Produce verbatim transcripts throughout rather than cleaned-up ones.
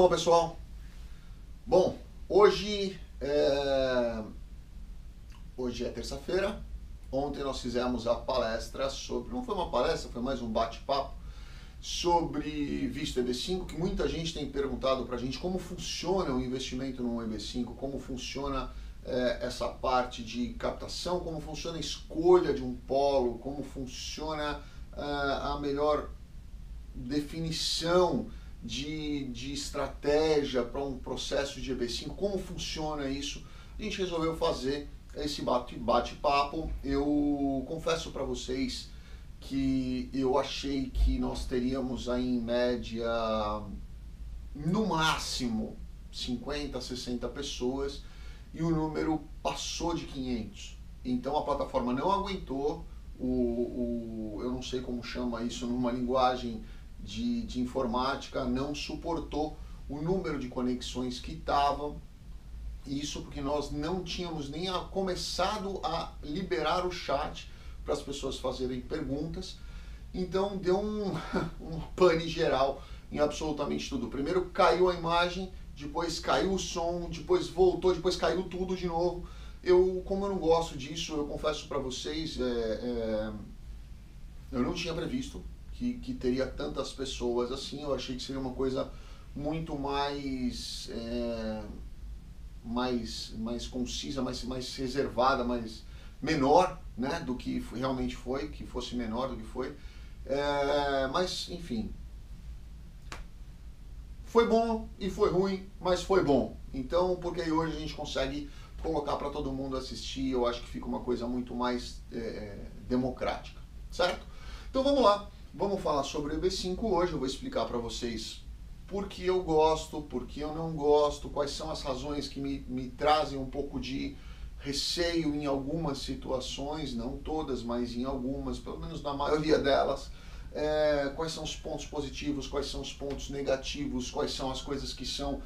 bom, pessoal? Bom, hoje é, hoje é terça-feira. Ontem nós fizemos a palestra sobre... Não foi uma palestra, foi mais um bate-papo sobre visto E B cinco, que muita gente tem perguntado para a gente como funciona o investimento no E B cinco, como funciona é, essa parte de captação, como funciona a escolha de um polo, como funciona é, a melhor definição de, de estratégia para um processo de E B cinco, como funciona isso. A gente resolveu fazer esse bate-papo. Eu confesso para vocês que eu achei que nós teríamos aí em média, no máximo, cinquenta, sessenta pessoas, e o número passou de quinhentos. Então a plataforma não aguentou, o, o, eu não sei como chama isso numa linguagem de, de informática, não suportou o número de conexões que estavam. Isso porque nós não tínhamos nem a, começado a liberar o chat para as pessoas fazerem perguntas, então deu um, um pane geral em absolutamente tudo. Primeiro caiu a imagem, depois caiu o som, depois voltou, depois caiu tudo de novo. Eu, como eu não gosto disso, eu confesso para vocês, é, é, eu não tinha previsto que, que teria tantas pessoas assim. Eu achei que seria uma coisa muito mais... É, mais mais concisa, mais mais reservada, mais menor, né, do que realmente foi, que fosse menor do que foi, é, mas enfim, foi bom e foi ruim, mas foi bom. Então, porque aí hoje a gente consegue colocar para todo mundo assistir, eu acho que fica uma coisa muito mais é, democrática, certo? Então vamos lá, vamos falar sobre o E B cinco hoje. Eu vou explicar para vocês porque eu gosto, porque eu não gosto, quais são as razões que me, me trazem um pouco de receio em algumas situações, não todas, mas em algumas, pelo menos na maioria delas, é, quais são os pontos positivos, quais são os pontos negativos, quais são as coisas que são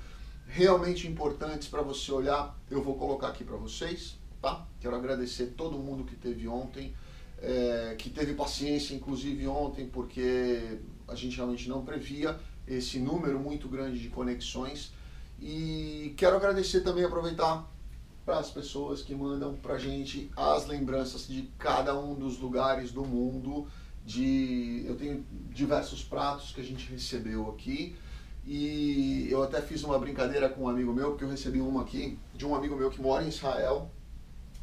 realmente importantes para você olhar. Eu vou colocar aqui para vocês, tá? Quero agradecer todo mundo que teve ontem, é, que teve paciência, inclusive ontem, porque a gente realmente não previa esse número muito grande de conexões. E quero agradecer também, aproveitar para as pessoas que mandam para a gente as lembranças de cada um dos lugares do mundo. De eu tenho diversos pratos que a gente recebeu aqui, e eu até fiz uma brincadeira com um amigo meu, porque eu recebi uma aqui de um amigo meu que mora em Israel,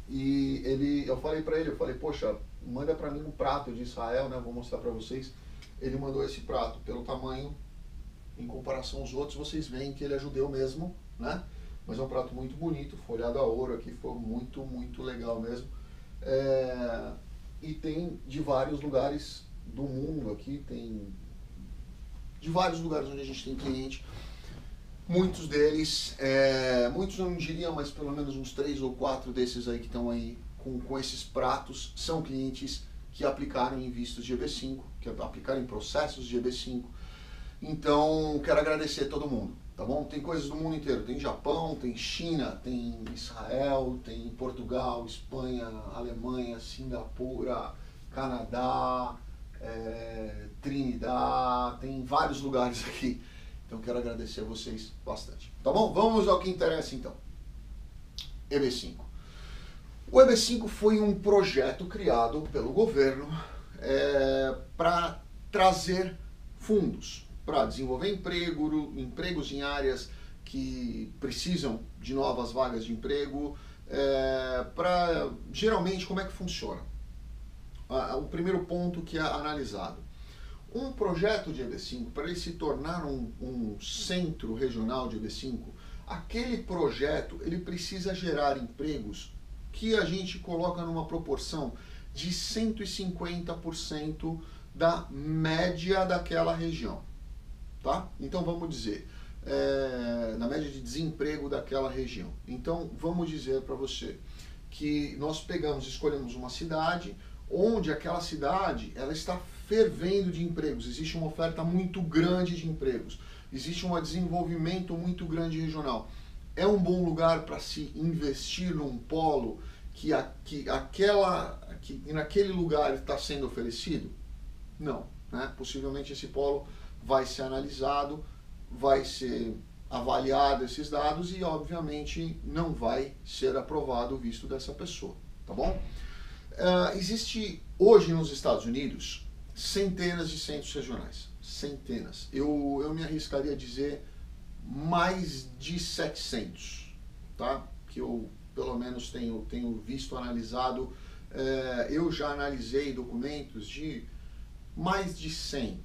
e ele, eu falei para ele, eu falei, poxa, manda para mim um prato de Israel, né, vou mostrar para vocês. Ele mandou esse prato, pelo tamanho, em comparação aos outros, vocês veem que ele é judeu mesmo, né? Mas é um prato muito bonito, folhado a ouro aqui, foi muito, muito legal mesmo. É... E tem de vários lugares do mundo aqui, tem de vários lugares onde a gente tem cliente. Muitos deles, é... muitos eu não diria, mas pelo menos uns três ou quatro desses aí que estão aí com, com esses pratos, são clientes que aplicaram em vistos de E B cinco, que aplicaram em processos de E B cinco. Então, quero agradecer a todo mundo, tá bom? Tem coisas do mundo inteiro, tem Japão, tem China, tem Israel, tem Portugal, Espanha, Alemanha, Singapura, Canadá, é, Trinidade, tem vários lugares aqui. Então, quero agradecer a vocês bastante, tá bom? Vamos ao que interessa, então. E B cinco. O E B cinco foi um projeto criado pelo governo é, para trazer fundos para desenvolver emprego, empregos em áreas que precisam de novas vagas de emprego. É, pra, geralmente, como é que funciona? Ah, o primeiro ponto que é analisado. Um projeto de E B cinco, para ele se tornar um, um centro regional de E B cinco, aquele projeto ele precisa gerar empregos que a gente coloca numa proporção de cento e cinquenta por cento da média daquela região. Tá? Então vamos dizer, é, na média de desemprego daquela região. Então vamos dizer para você que nós pegamos, escolhemos uma cidade onde aquela cidade ela está fervendo de empregos, existe uma oferta muito grande de empregos, existe um desenvolvimento muito grande regional. É um bom lugar para se investir num polo que, a, que, aquela, que naquele lugar está sendo oferecido? Não, né? Possivelmente esse polo vai ser analisado, vai ser avaliado esses dados e, obviamente, não vai ser aprovado o visto dessa pessoa, tá bom? Uh, existe hoje nos Estados Unidos centenas de centros regionais, centenas. Eu, eu me arriscaria a dizer mais de setecentos, tá? Que eu, pelo menos, tenho, tenho visto, analisado. Uh, eu já analisei documentos de mais de cem.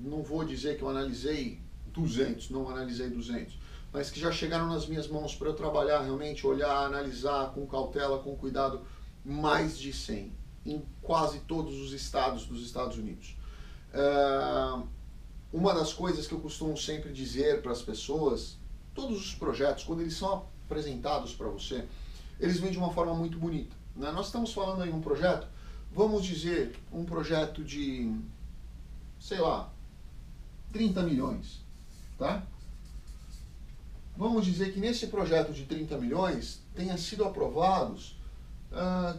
Não vou dizer que eu analisei duzentos, não analisei duzentos, mas que já chegaram nas minhas mãos para eu trabalhar, realmente olhar, analisar com cautela, com cuidado, mais de cem, em quase todos os estados dos Estados Unidos. Uh, uma das coisas que eu costumo sempre dizer para as pessoas, todos os projetos, quando eles são apresentados para você, eles vêm de uma forma muito bonita, né? Nós estamos falando aí um projeto, vamos dizer, um projeto de, sei lá, trinta milhões. Tá? Vamos dizer que nesse projeto de trinta milhões tenha sido aprovados ah,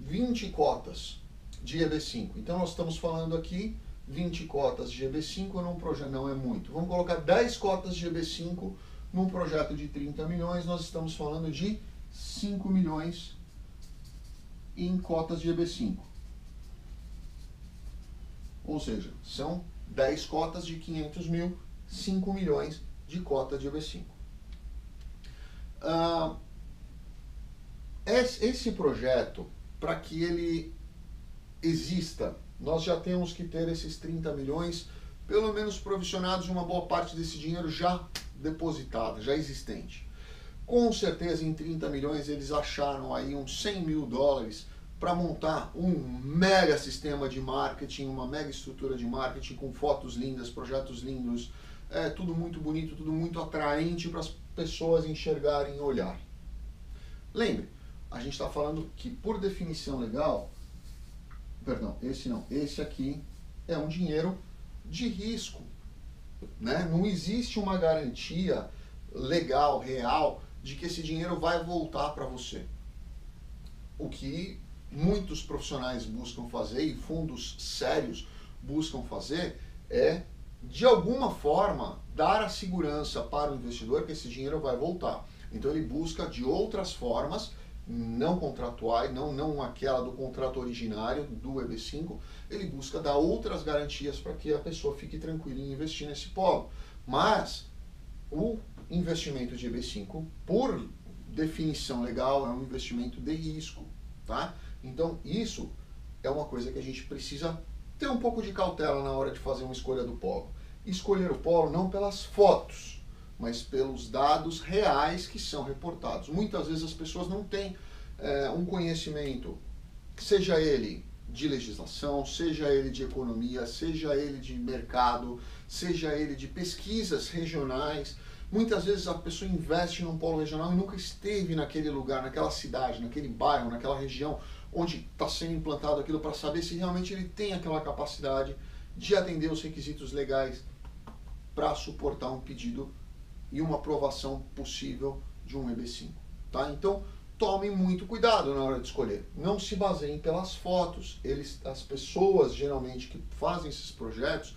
vinte cotas de E B cinco. Então nós estamos falando aqui vinte cotas de E B cinco num projeto, não é muito. Vamos colocar dez cotas de E B cinco num projeto de trinta milhões, nós estamos falando de cinco milhões em cotas de E B cinco. Ou seja, são dez cotas de quinhentos mil, cinco milhões de cota de E B cinco. Uh, esse projeto, para que ele exista, nós já temos que ter esses trinta milhões, pelo menos provisionados, uma boa parte desse dinheiro já depositado, já existente. Com certeza, em trinta milhões, eles acharam aí uns cem mil dólares para montar um mega sistema de marketing, uma mega estrutura de marketing com fotos lindas, projetos lindos, é tudo muito bonito, tudo muito atraente para as pessoas enxergarem e olharem. Lembre, a gente está falando que por definição legal, perdão, esse não, esse aqui é um dinheiro de risco, né? Não existe uma garantia legal, real, de que esse dinheiro vai voltar para você. O que muitos profissionais buscam fazer e fundos sérios buscam fazer é, de alguma forma, dar a segurança para o investidor que esse dinheiro vai voltar. Então ele busca de outras formas, não contratuais, não, não aquela do contrato originário, do E B cinco, ele busca dar outras garantias para que a pessoa fique tranquila em investir nesse polo. Mas o investimento de E B cinco, por definição legal, é um investimento de risco, tá? Então isso é uma coisa que a gente precisa ter um pouco de cautela na hora de fazer uma escolha do polo. Escolher o polo não pelas fotos, mas pelos dados reais que são reportados. Muitas vezes as pessoas não têm é, um conhecimento, seja ele de legislação, seja ele de economia, seja ele de mercado, seja ele de pesquisas regionais. Muitas vezes a pessoa investe num polo regional e nunca esteve naquele lugar, naquela cidade, naquele bairro, naquela região onde está sendo implantado aquilo, para saber se realmente ele tem aquela capacidade de atender os requisitos legais para suportar um pedido e uma aprovação possível de um E B cinco. Tá? Então, tomem muito cuidado na hora de escolher. Não se baseiem pelas fotos. Eles, as pessoas, geralmente, que fazem esses projetos,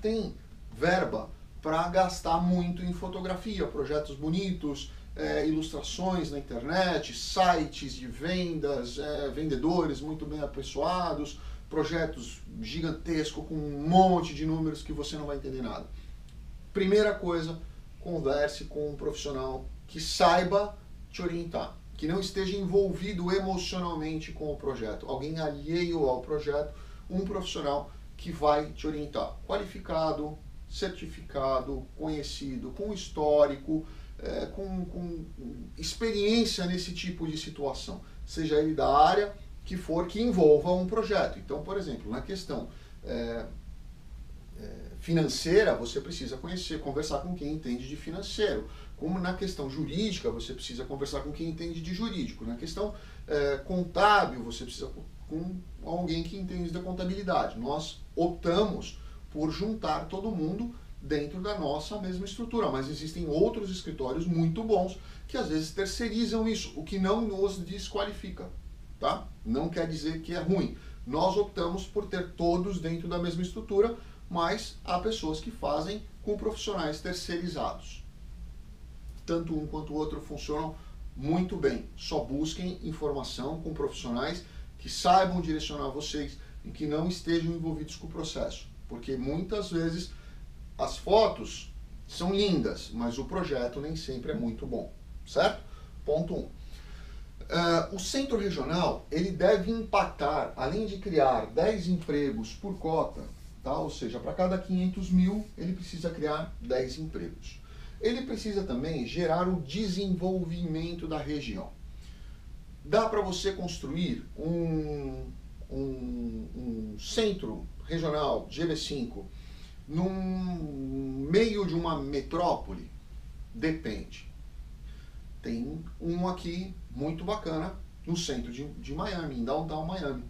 têm verba para gastar muito em fotografia, projetos bonitos, é, ilustrações na internet, sites de vendas, é, vendedores muito bem apessoados, projetos gigantescos com um monte de números que você não vai entender nada. Primeira coisa, converse com um profissional que saiba te orientar, que não esteja envolvido emocionalmente com o projeto, alguém alheio ao projeto, um profissional que vai te orientar, qualificado, certificado, conhecido, com histórico, é, com, com experiência nesse tipo de situação, seja ele da área que for, que envolva um projeto. Então, por exemplo, na questão é, é, financeira, você precisa conhecer, conversar com quem entende de financeiro. Como na questão jurídica, você precisa conversar com quem entende de jurídico. Na questão é, contábil, você precisa com alguém que entende da contabilidade. Nós optamos por juntar todo mundo dentro da nossa mesma estrutura, mas existem outros escritórios muito bons que às vezes terceirizam isso, o que não nos desqualifica, tá? Não quer dizer que é ruim. Nós optamos por ter todos dentro da mesma estrutura, mas há pessoas que fazem com profissionais terceirizados, tanto um quanto o outro funcionam muito bem. Só busquem informação com profissionais que saibam direcionar vocês e que não estejam envolvidos com o processo. Porque muitas vezes as fotos são lindas, mas o projeto nem sempre é muito bom, certo? Ponto um. Um. Uh, o centro regional, ele deve impactar, além de criar dez empregos por cota, tá? Ou seja, para cada quinhentos mil, ele precisa criar dez empregos. Ele precisa também gerar o desenvolvimento da região. Dá para você construir um, um, um centro regional G B cinco no meio de uma metrópole? Depende. Tem um aqui muito bacana no centro de, de Miami, em Downtown Miami.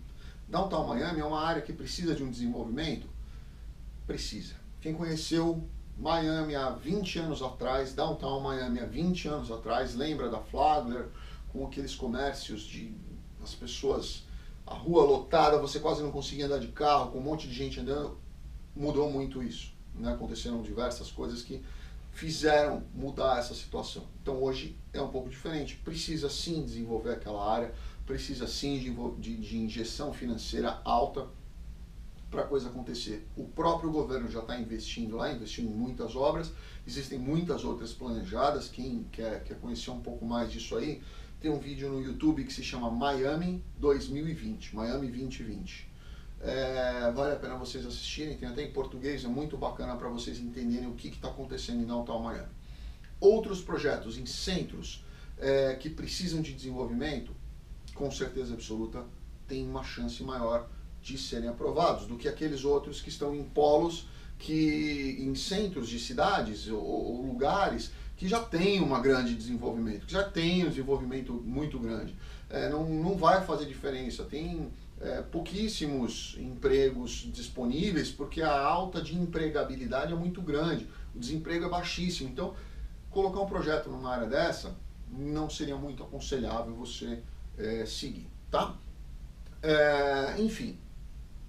Downtown Miami é uma área que precisa de um desenvolvimento? Precisa. Quem conheceu Miami há vinte anos atrás, Downtown Miami há vinte anos atrás, lembra da Flagler, com aqueles comércios de as pessoas, a rua lotada, você quase não conseguia andar de carro, com um monte de gente andando. Mudou muito isso, né? Aconteceram diversas coisas que fizeram mudar essa situação. Então hoje é um pouco diferente, precisa sim desenvolver aquela área, precisa sim de, de, de injeção financeira alta para a coisa acontecer. O próprio governo já está investindo lá, investindo em muitas obras, existem muitas outras planejadas. Quem quer, quer conhecer um pouco mais disso aí, tem um vídeo no YouTube que se chama Miami dois mil e vinte, Miami dois mil e vinte. É, vale a pena vocês assistirem, tem até em português, é muito bacana para vocês entenderem o que está acontecendo em Downtown Miami. Outros projetos em centros é, que precisam de desenvolvimento, com certeza absoluta, tem uma chance maior de serem aprovados do que aqueles outros que estão em polos, que em centros de cidades ou, ou lugares que já tem um grande desenvolvimento, que já tem um desenvolvimento muito grande. É, não, não vai fazer diferença, tem É, pouquíssimos empregos disponíveis, porque a alta de empregabilidade é muito grande, o desemprego é baixíssimo. Então, colocar um projeto numa área dessa não seria muito aconselhável você é, seguir, tá? É, enfim,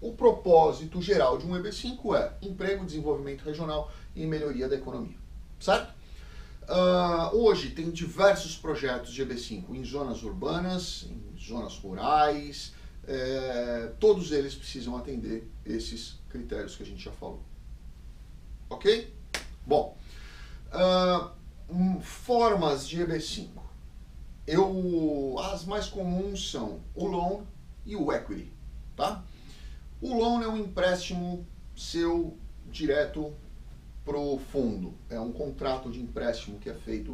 o propósito geral de um E B cinco é emprego, desenvolvimento regional e melhoria da economia, certo? Uh, hoje tem diversos projetos de E B cinco em zonas urbanas, em zonas rurais. É, todos eles precisam atender esses critérios que a gente já falou. Ok? Bom, uh, um, formas de E B cinco. Eu, as mais comuns são o loan e o equity. Tá? O loan é um empréstimo seu direto para o fundo. É um contrato de empréstimo que é feito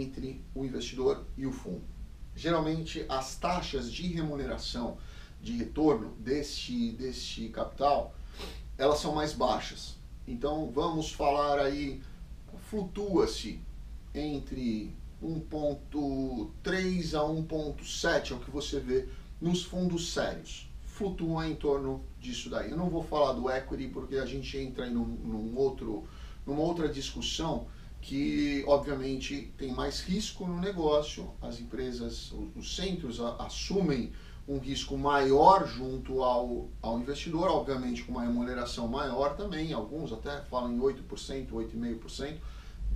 entre o investidor e o fundo. Geralmente as taxas de remuneração de retorno deste, deste capital, elas são mais baixas. Então vamos falar aí, flutua-se entre um ponto três a um ponto sete, é o que você vê nos fundos sérios. Flutua em torno disso daí. Eu não vou falar do equity porque a gente entra em num, num outro, numa outra discussão que obviamente tem mais risco no negócio, as empresas, os centros a, assumem um risco maior junto ao, ao investidor, obviamente com uma remuneração maior também, alguns até falam em oito por cento, oito vírgula cinco por cento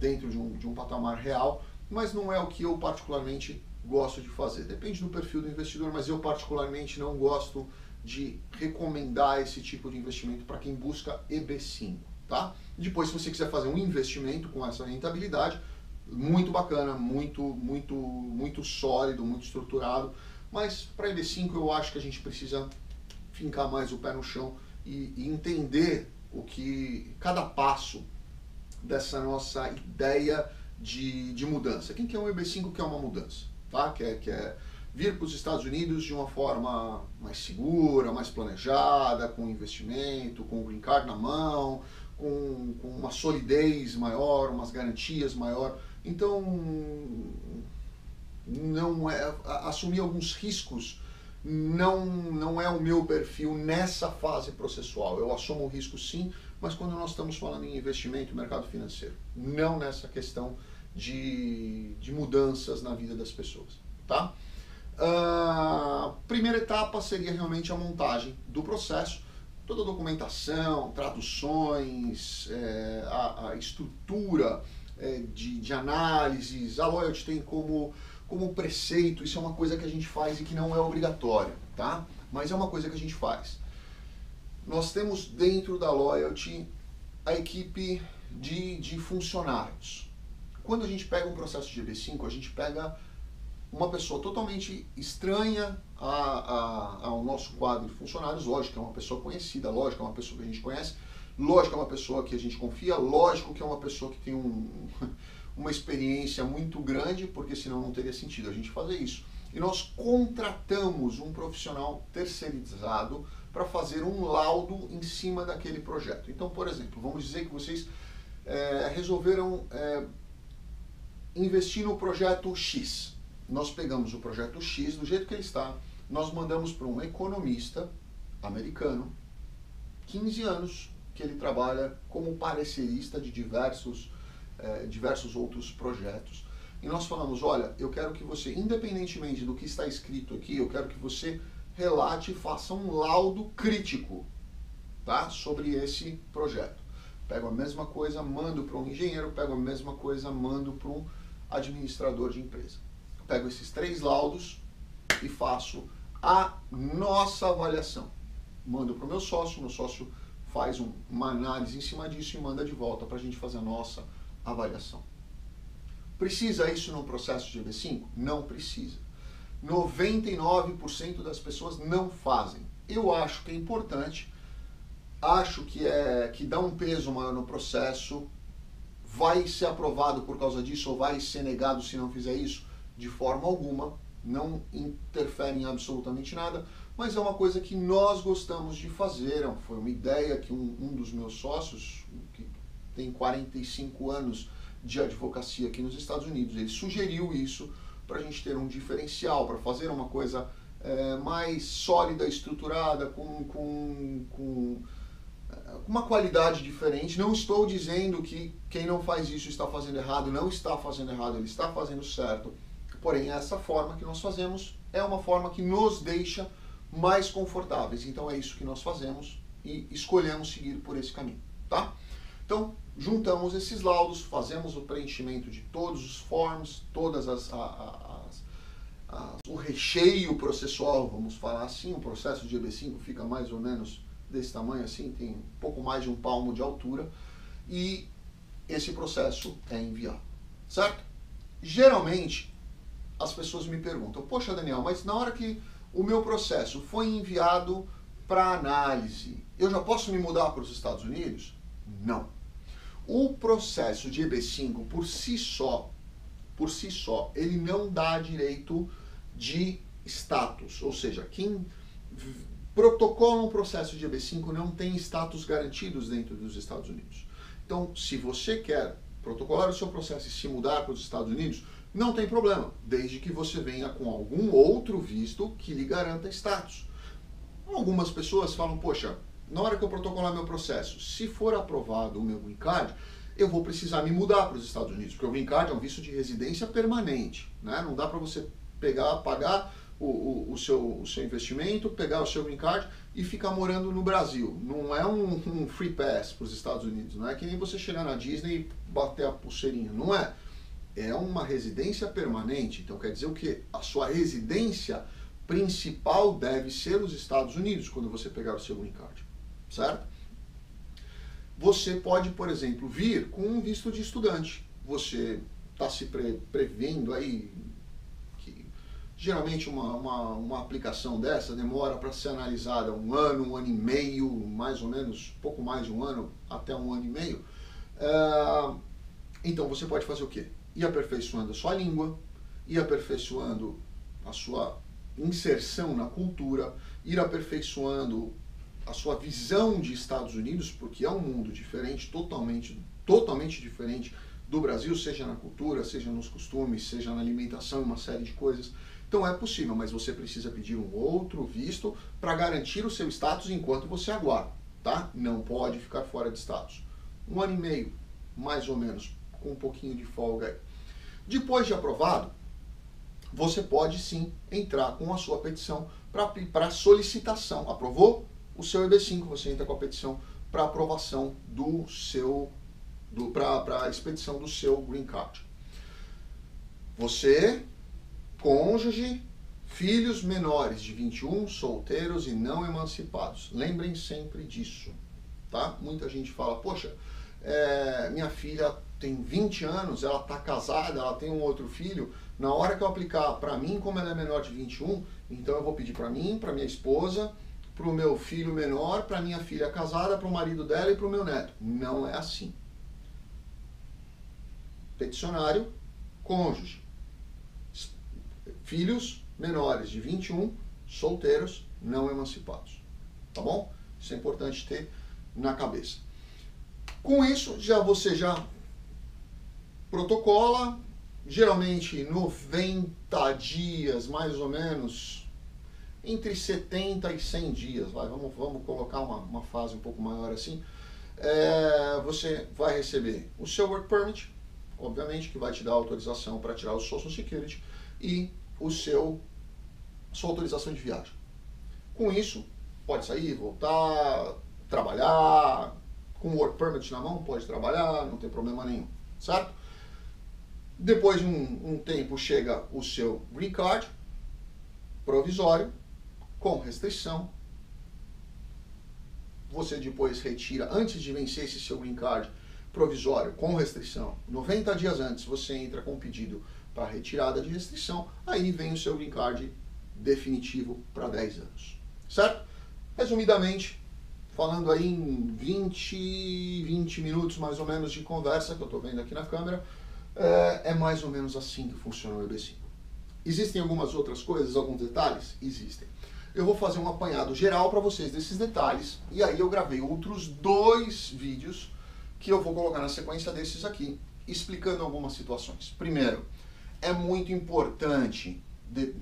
dentro de um, de um patamar real, mas não é o que eu particularmente gosto de fazer. Depende do perfil do investidor, mas eu particularmente não gosto de recomendar esse tipo de investimento para quem busca E B cinco, tá? Depois, se você quiser fazer um investimento com essa rentabilidade, muito bacana, muito, muito, muito sólido, muito estruturado, mas para E B cinco eu acho que a gente precisa fincar mais o pé no chão e, e entender o que cada passo dessa nossa ideia de, de mudança. Quem quer um E B cinco quer uma mudança, tá? Quer, quer vir para os Estados Unidos de uma forma mais segura, mais planejada, com investimento, com o green card na mão, com, com uma solidez maior, umas garantias maior. Então, não é, assumir alguns riscos não, não é o meu perfil nessa fase processual. Eu assumo o risco sim, mas quando nós estamos falando em investimento e mercado financeiro, não nessa questão de, de mudanças na vida das pessoas, tá? A primeira etapa seria realmente a montagem do processo, toda a documentação, traduções, é, a, a estrutura é, de, de análises, a Loyalty tem como, como preceito, isso é uma coisa que a gente faz e que não é obrigatória, tá? Mas é uma coisa que a gente faz. Nós temos dentro da Loyalty a equipe de, de funcionários. Quando a gente pega um processo de E B cinco, a gente pega uma pessoa totalmente estranha a, a, ao nosso quadro de funcionários, lógico que é uma pessoa conhecida, lógico que é uma pessoa que a gente conhece, lógico que é uma pessoa que a gente confia, lógico que é uma pessoa que tem um, uma experiência muito grande, porque senão não teria sentido a gente fazer isso. E nós contratamos um profissional terceirizado para fazer um laudo em cima daquele projeto. Então, por exemplo, vamos dizer que vocês é, resolveram é, investir no projeto X. Nós pegamos o projeto X do jeito que ele está, nós mandamos para um economista americano, quinze anos, que ele trabalha como parecerista de diversos, é, diversos outros projetos. E nós falamos, olha, eu quero que você, independentemente do que está escrito aqui, eu quero que você relate e faça um laudo crítico, tá? Sobre esse projeto. Pego a mesma coisa, mando para um engenheiro, pego a mesma coisa, mando para um administrador de empresa. Eu pego esses três laudos e faço a nossa avaliação. Mando para o meu sócio, meu sócio faz um, uma análise em cima disso e manda de volta para a gente fazer a nossa avaliação. Precisa isso num processo de E B cinco? Não precisa. noventa e nove por cento das pessoas não fazem. Eu acho que é importante, acho que, é, que dá um peso maior no processo, vai ser aprovado por causa disso ou vai ser negado se não fizer isso? De forma alguma, não interfere em absolutamente nada, mas é uma coisa que nós gostamos de fazer, foi uma ideia que um, um dos meus sócios, que tem quarenta e cinco anos, de advocacia aqui nos Estados Unidos. Ele sugeriu isso para a gente ter um diferencial, para fazer uma coisa é, mais sólida, estruturada, com, com, com uma qualidade diferente. Não estou dizendo que quem não faz isso está fazendo errado, não está fazendo errado, ele está fazendo certo. Porém, essa forma que nós fazemos é uma forma que nos deixa mais confortáveis. Então é isso que nós fazemos e escolhemos seguir por esse caminho, tá? Então, juntamos esses laudos, fazemos o preenchimento de todos os forms, todas as, as, as, o recheio processual, vamos falar assim, o processo de E B cinco fica mais ou menos desse tamanho assim, tem um pouco mais de um palmo de altura, e esse processo é enviado, certo? Geralmente, as pessoas me perguntam, poxa Daniel, mas na hora que o meu processo foi enviado para análise, eu já posso me mudar para os Estados Unidos? Não. O processo de E B cinco por si só, por si só, ele não dá direito de status, ou seja, quem protocola um processo de E B cinco não tem status garantidos dentro dos Estados Unidos. Então, se você quer protocolar o seu processo e se mudar para os Estados Unidos, não tem problema, desde que você venha com algum outro visto que lhe garanta status. Algumas pessoas falam, poxa, na hora que eu protocolar meu processo, se for aprovado o meu green card, eu vou precisar me mudar para os Estados Unidos, porque o green card é um visto de residência permanente, né? Não dá para você pegar, pagar o, o, o, seu, o seu investimento, pegar o seu green card e ficar morando no Brasil. Não é um, um free pass para os Estados Unidos, não é que nem você chegar na Disney e bater a pulseirinha, não é. É uma residência permanente, então quer dizer o quê? A sua residência principal deve ser os Estados Unidos quando você pegar o seu green card. Certo? Você pode, por exemplo, vir com um visto de estudante. Você está se pre prevendo aí que geralmente uma, uma, uma aplicação dessa demora para ser analisada um ano, um ano e meio, mais ou menos, pouco mais de um ano, até um ano e meio. Uh, então você pode fazer o quê? Ir aperfeiçoando a sua língua, ir aperfeiçoando a sua inserção na cultura, ir aperfeiçoando a sua visão de Estados Unidos, porque é um mundo diferente, totalmente, totalmente diferente do Brasil, seja na cultura, seja nos costumes, seja na alimentação, uma série de coisas. Então é possível, mas você precisa pedir um outro visto para garantir o seu status enquanto você aguarda, tá? Não pode ficar fora de status. Um ano e meio, mais ou menos, com um pouquinho de folga aí. Depois de aprovado, você pode sim entrar com a sua petição para solicitação. Aprovou? O seu E B cinco, você entra com a petição para aprovação do seu para a expedição do seu green card. Você, cônjuge, filhos menores de vinte e um, solteiros e não emancipados. Lembrem sempre disso, tá? Muita gente fala, poxa, é, minha filha tem vinte anos, ela está casada, ela tem um outro filho, na hora que eu aplicar para mim, como ela é menor de vinte e um, então eu vou pedir para mim, para minha esposa, para o meu filho menor, para minha filha casada, para o marido dela e para o meu neto. Não é assim. Peticionário, cônjuge, filhos menores de vinte e um, solteiros, não emancipados. Tá bom? Isso é importante ter na cabeça. Com isso, já você já protocola, geralmente noventa dias, mais ou menos, entre setenta e cem dias, vai, vamos, vamos colocar uma, uma fase um pouco maior assim, é, você vai receber o seu work permit, obviamente, que vai te dar autorização para tirar o Social Security e o seu, sua autorização de viagem. Com isso, pode sair, voltar, trabalhar, com o work permit na mão, pode trabalhar, não tem problema nenhum, certo? Depois de um, um tempo chega o seu green card provisório, com restrição. Você depois retira, antes de vencer esse seu green card provisório com restrição, noventa dias antes você entra com um pedido para retirada de restrição, aí vem o seu green card definitivo para dez anos, certo? Resumidamente, falando aí em vinte, vinte minutos mais ou menos de conversa, que eu estou vendo aqui na câmera, é, é mais ou menos assim que funciona o E B cinco. Existem algumas outras coisas, alguns detalhes? Existem. Eu vou fazer um apanhado geral para vocês desses detalhes, e aí eu gravei outros dois vídeos que eu vou colocar na sequência desses aqui, explicando algumas situações. Primeiro, é muito importante de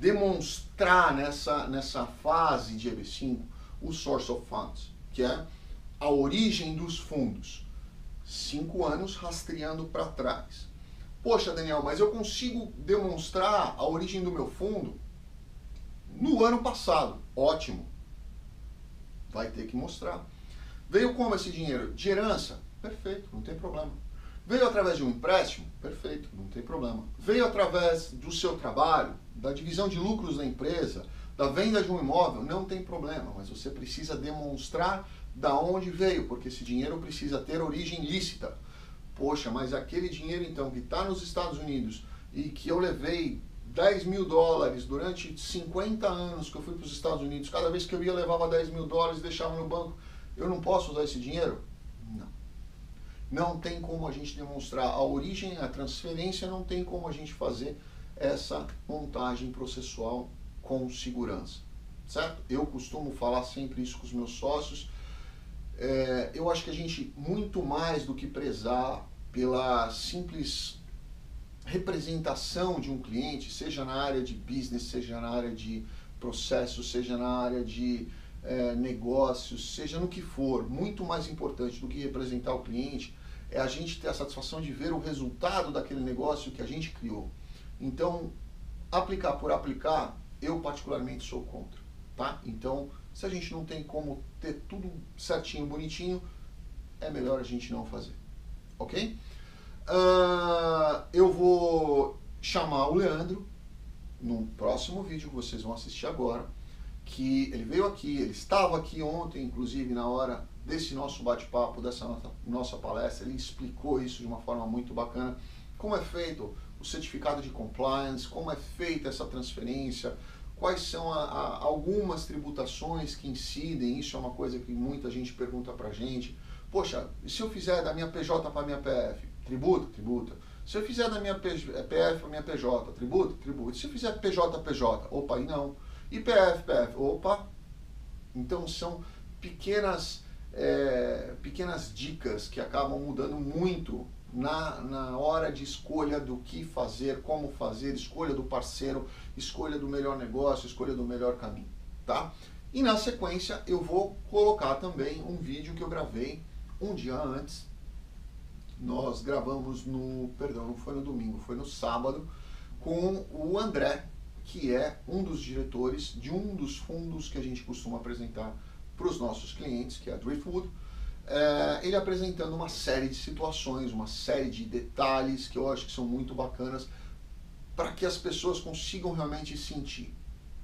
demonstrar nessa, nessa fase de E B cinco o Source of Funds, que é a origem dos fundos. Cinco anos rastreando para trás. Poxa, Daniel, mas eu consigo demonstrar a origem do meu fundo no ano passado. Ótimo. Vai ter que mostrar. Veio como esse dinheiro? De herança? Perfeito, não tem problema. Veio através de um empréstimo? Perfeito, não tem problema. Veio através do seu trabalho, da divisão de lucros da empresa, da venda de um imóvel? Não tem problema, mas você precisa demonstrar da onde veio, porque esse dinheiro precisa ter origem lícita. Poxa, mas aquele dinheiro então que está nos Estados Unidos e que eu levei dez mil dólares durante cinquenta anos que eu fui para os Estados Unidos, cada vez que eu ia eu levava dez mil dólares e deixava no banco, eu não posso usar esse dinheiro? Não. Não tem como a gente demonstrar a origem, a transferência, não tem como a gente fazer essa montagem processual com segurança, certo? Eu costumo falar sempre isso com os meus sócios. É, eu acho que a gente, muito mais do que prezar pela simples representação de um cliente, seja na área de business, seja na área de processo, seja na área de é, negócios, seja no que for, muito mais importante do que representar o cliente é a gente ter a satisfação de ver o resultado daquele negócio que a gente criou. Então, aplicar por aplicar, eu particularmente sou contra, tá? Então, se a gente não tem como ter tudo certinho, bonitinho, é melhor a gente não fazer, ok? Uh, eu vou chamar o Leandro no próximo vídeo que vocês vão assistir agora, que ele veio aqui, ele estava aqui ontem, inclusive na hora desse nosso bate-papo, dessa nossa, nossa palestra, ele explicou isso de uma forma muito bacana, como é feito o certificado de compliance, como é feita essa transferência, quais são a, a, algumas tributações que incidem, isso é uma coisa que muita gente pergunta pra gente. Poxa, se eu fizer da minha P J para minha P F, tributa? Tributa. Se eu fizer da minha P F para minha P J, tributa? Tributa. Se eu fizer P J, P J? Opa, e não. E P F, P F? Opa. Então são pequenas, é, pequenas dicas que acabam mudando muito Na, na hora de escolha do que fazer, como fazer, escolha do parceiro, escolha do melhor negócio, escolha do melhor caminho, tá? E na sequência eu vou colocar também um vídeo que eu gravei um dia antes. Nós gravamos no, perdão, não foi no domingo, foi no sábado, com o André, que é um dos diretores de um dos fundos que a gente costuma apresentar para os nossos clientes, que é a Driftwood. é, ele apresentando uma série de situações, uma série de detalhes que eu acho que são muito bacanas para que as pessoas consigam realmente sentir.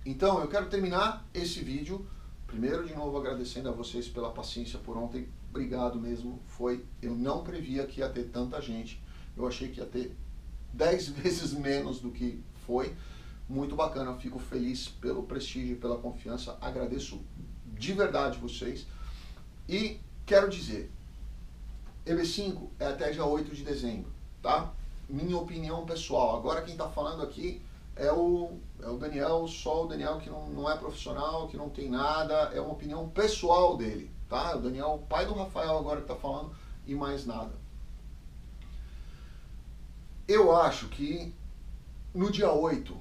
Então, eu quero terminar esse vídeo, primeiro de novo agradecendo a vocês pela paciência por ontem, obrigado mesmo, foi, eu não previa que ia ter tanta gente, eu achei que ia ter dez vezes menos do que foi, muito bacana, fico feliz pelo prestígio, pela confiança, agradeço de verdade vocês e quero dizer, E B cinco é até dia oito de dezembro, tá? Minha opinião pessoal, agora quem está falando aqui é o, é o Daniel, só o Daniel que não, não é profissional, que não tem nada, é uma opinião pessoal dele, tá? O Daniel, pai do Rafael agora que tá falando e mais nada. Eu acho que no dia oito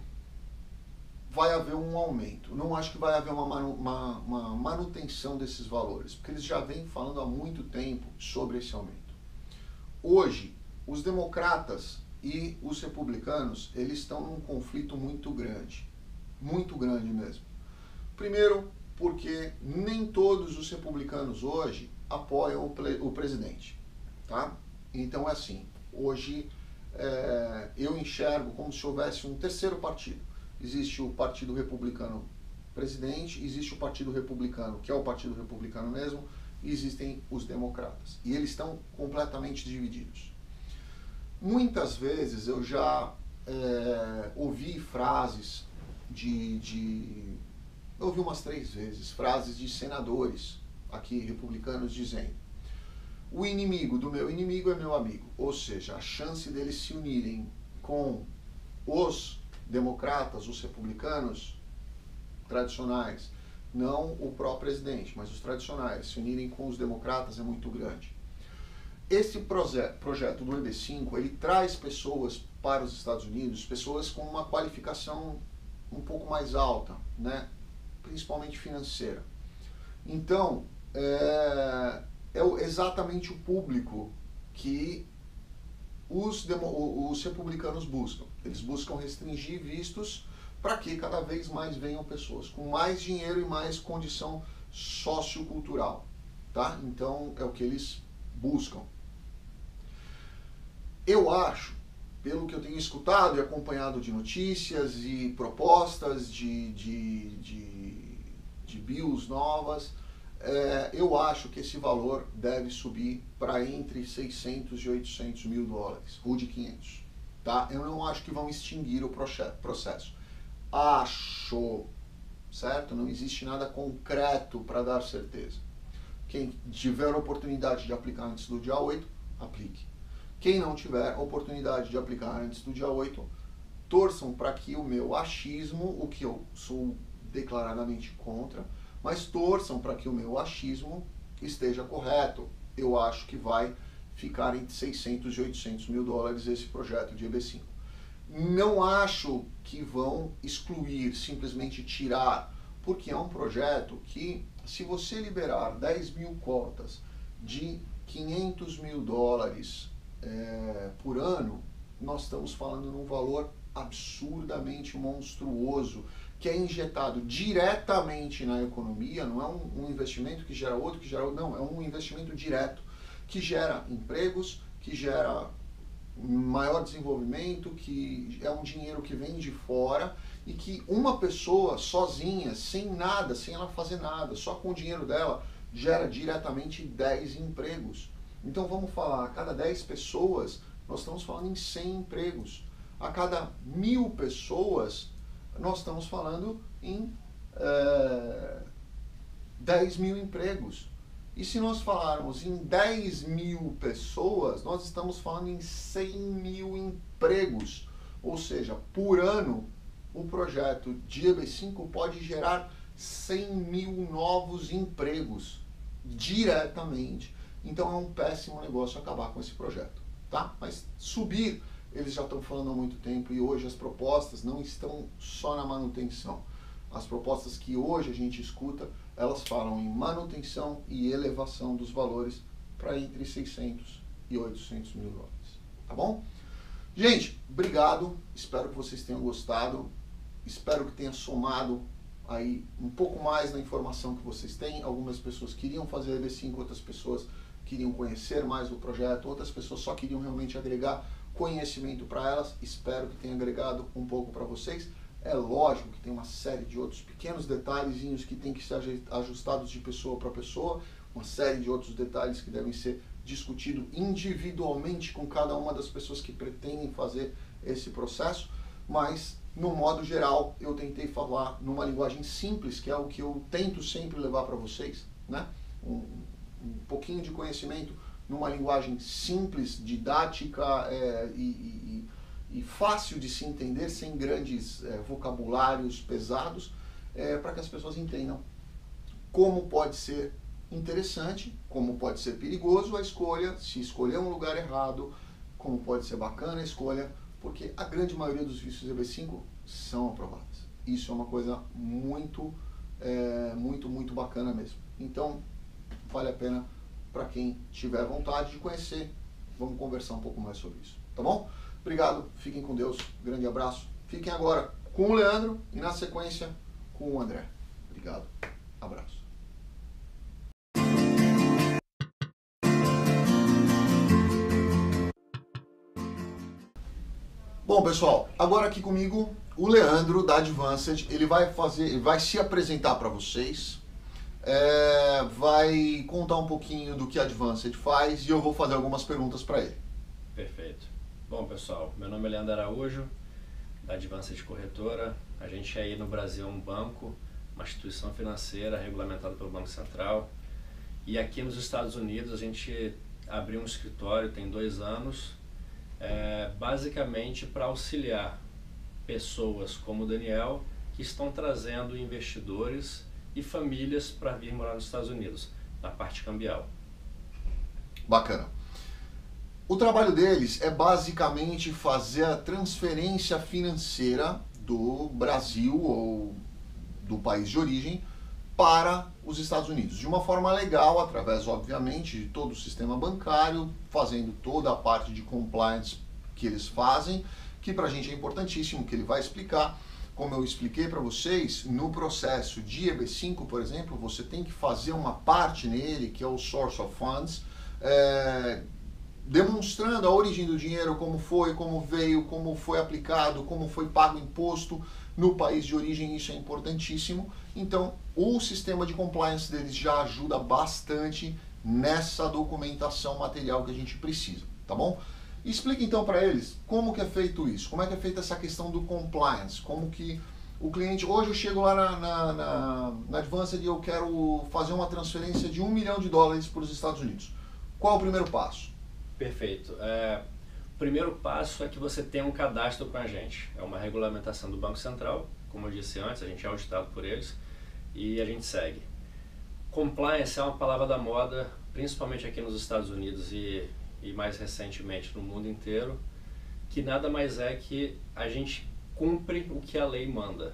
vai haver um aumento, não acho que vai haver uma, manu, uma, uma manutenção desses valores, porque eles já vêm falando há muito tempo sobre esse aumento. Hoje, os democratas e os republicanos, eles estão num conflito muito grande, muito grande mesmo. Primeiro, porque nem todos os republicanos hoje apoiam o, o presidente, tá? Então é assim, hoje é, eu enxergo como se houvesse um terceiro partido. Existe o Partido Republicano presidente, existe o Partido Republicano, que é o Partido Republicano mesmo, e existem os democratas. E eles estão completamente divididos. Muitas vezes eu já é, ouvi frases de, de... Eu ouvi umas três vezes, frases de senadores aqui, republicanos, dizendo o inimigo do meu inimigo é meu amigo. Ou seja, a chance deles se unirem com os democratas, os republicanos tradicionais, não o pró-presidente, mas os tradicionais, se unirem com os democratas é muito grande. Esse projeto do E B cinco, ele traz pessoas para os Estados Unidos, pessoas com uma qualificação um pouco mais alta, né? Principalmente financeira. Então, é, é exatamente o público que os, demo, os republicanos buscam. Eles buscam restringir vistos para que cada vez mais venham pessoas com mais dinheiro e mais condição sociocultural, tá? Então, é o que eles buscam. Eu acho, pelo que eu tenho escutado e acompanhado de notícias e propostas de, de, de, de bills novas, é, eu acho que esse valor deve subir para entre seiscentos e oitocentos mil dólares, ou de quinhentos. Tá? Eu não acho que vão extinguir o processo. Acho, certo? Não existe nada concreto para dar certeza. Quem tiver a oportunidade de aplicar antes do dia oito, aplique. Quem não tiver a oportunidade de aplicar antes do dia oito, torçam para que o meu achismo, o que eu sou declaradamente contra, mas torçam para que o meu achismo esteja correto. Eu acho que vai ficar entre seiscentos e oitocentos mil dólares esse projeto de E B cinco. Não acho que vão excluir, simplesmente tirar, porque é um projeto que, se você liberar dez mil cotas de quinhentos mil dólares é, por ano, nós estamos falando num valor absurdamente monstruoso, que é injetado diretamente na economia, não é um, um investimento que gera outro, que gera outro, não, é um investimento direto, que gera empregos, que gera maior desenvolvimento, que é um dinheiro que vem de fora e que uma pessoa sozinha, sem nada, sem ela fazer nada, só com o dinheiro dela, gera diretamente dez empregos. Então vamos falar, a cada dez pessoas, nós estamos falando em cem empregos. A cada mil pessoas, nós estamos falando em é, dez mil empregos. E se nós falarmos em dez mil pessoas, nós estamos falando em cem mil empregos. Ou seja, por ano, o projeto de E B cinco pode gerar cem mil novos empregos diretamente. Então é um péssimo negócio acabar com esse projeto, tá? Mas subir, eles já estão falando há muito tempo e hoje as propostas não estão só na manutenção. As propostas que hoje a gente escuta, elas falam em manutenção e elevação dos valores para entre seiscentos e oitocentos mil dólares, tá bom? Gente, obrigado, espero que vocês tenham gostado, espero que tenha somado aí um pouco mais na informação que vocês têm. Algumas pessoas queriam fazer E B cinco, outras pessoas queriam conhecer mais do projeto, outras pessoas só queriam realmente agregar conhecimento para elas. Espero que tenha agregado um pouco para vocês. É lógico que tem uma série de outros pequenos detalhezinhos que tem que ser ajustados de pessoa para pessoa, uma série de outros detalhes que devem ser discutidos individualmente com cada uma das pessoas que pretendem fazer esse processo, mas no modo geral eu tentei falar numa linguagem simples, que é o que eu tento sempre levar para vocês, né? Um, um pouquinho de conhecimento numa linguagem simples, didática é, e, e, e fácil de se entender, sem grandes é, vocabulários pesados, é, para que as pessoas entendam como pode ser interessante, como pode ser perigoso a escolha, se escolher um lugar errado, como pode ser bacana a escolha, porque a grande maioria dos vistos E B cinco são aprovados. Isso é uma coisa muito, é, muito, muito bacana mesmo. Então, vale a pena para quem tiver vontade de conhecer. Vamos conversar um pouco mais sobre isso, tá bom? Obrigado, fiquem com Deus, grande abraço. Fiquem agora com o Leandro e na sequência com o André. Obrigado, abraço. Bom, pessoal, agora aqui comigo o Leandro da Advanced. Ele vai fazer, ele vai se apresentar para vocês, é, vai contar um pouquinho do que a Advanced faz e eu vou fazer algumas perguntas para ele. Perfeito. Bom, pessoal, meu nome é Leandro Araújo, da Advanced Corretora. A gente é aí no Brasil um banco, uma instituição financeira regulamentada pelo Banco Central. E aqui nos Estados Unidos a gente abriu um escritório tem dois anos. É, basicamente para auxiliar pessoas como o Daniel que estão trazendo investidores e famílias para vir morar nos Estados Unidos, na parte cambial. Bacana. O trabalho deles é basicamente fazer a transferência financeira do Brasil ou do país de origem para os Estados Unidos, de uma forma legal, através, obviamente, de todo o sistema bancário, fazendo toda a parte de compliance que eles fazem, que para a gente é importantíssimo, que ele vai explicar. Como eu expliquei para vocês, no processo de E B cinco, por exemplo, você tem que fazer uma parte nele, que é o Source of Funds, é, demonstrando a origem do dinheiro, como foi, como veio, como foi aplicado, como foi pago imposto no país de origem. Isso é importantíssimo. Então, o sistema de compliance deles já ajuda bastante nessa documentação material que a gente precisa, tá bom? Explica então para eles como que é feito isso, como é que é feita essa questão do compliance, como que o cliente... Hoje eu chego lá na, na, na, na Advanced e eu quero fazer uma transferência de um milhão de dólares para os Estados Unidos. Qual é o primeiro passo? Perfeito. É... O primeiro passo é que você tenha um cadastro com a gente. É uma regulamentação do Banco Central, como eu disse antes, a gente é auditado por eles e a gente segue. Compliance é uma palavra da moda, principalmente aqui nos Estados Unidos e, e mais recentemente no mundo inteiro, que nada mais é que a gente cumpre o que a lei manda.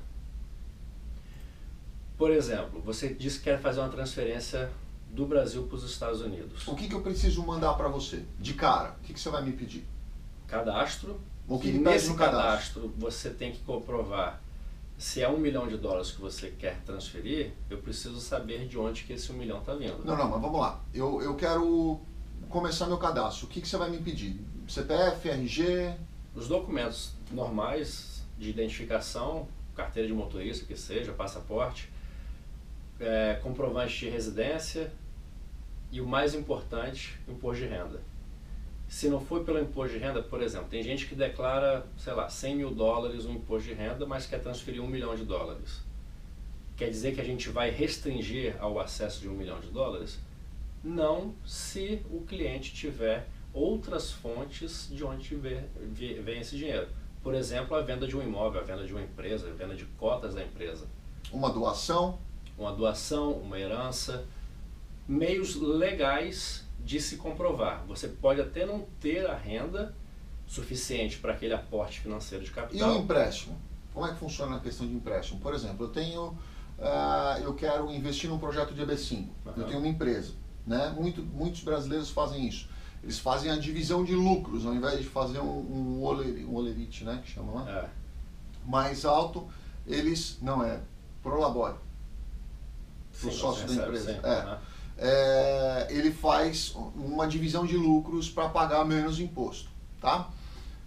Por exemplo, você disse que quer fazer uma transferência do Brasil para os Estados Unidos. O que, que eu preciso mandar para você, de cara? O que, que você vai me pedir? Cadastro, o que e nesse no cadastro, cadastro você tem que comprovar se é um milhão de dólares que você quer transferir. Eu preciso saber de onde que esse um milhão está vindo. Não, não, mas vamos lá. Eu, eu quero começar meu cadastro. O que, que você vai me pedir? C P F, R G? Os documentos normais de identificação, carteira de motorista, que seja, passaporte, é, comprovante de residência e o mais importante, imposto de renda. Se não for pelo imposto de renda, por exemplo, tem gente que declara, sei lá, cem mil dólares um imposto de renda, mas quer transferir um milhão de dólares. Quer dizer que a gente vai restringir ao acesso de um milhão de dólares? Não, se o cliente tiver outras fontes de onde vem esse dinheiro. Por exemplo, a venda de um imóvel, a venda de uma empresa, a venda de cotas da empresa. Uma doação? Uma doação, uma herança, meios legais de se comprovar. Você pode até não ter a renda suficiente para aquele aporte financeiro de capital. E o empréstimo? Como é que funciona a questão de empréstimo? Por exemplo, eu tenho, uh, eu quero investir num projeto de E B cinco. Uhum. Eu tenho uma empresa, né? Muito, muitos brasileiros fazem isso. Eles fazem a divisão de lucros, ao invés de fazer um, um olerite, né, que chama lá, é. mais alto, eles não é prolabore. Sim, pro sócio da empresa. É. Uhum. é, ele faz uma divisão de lucros para pagar menos imposto, tá?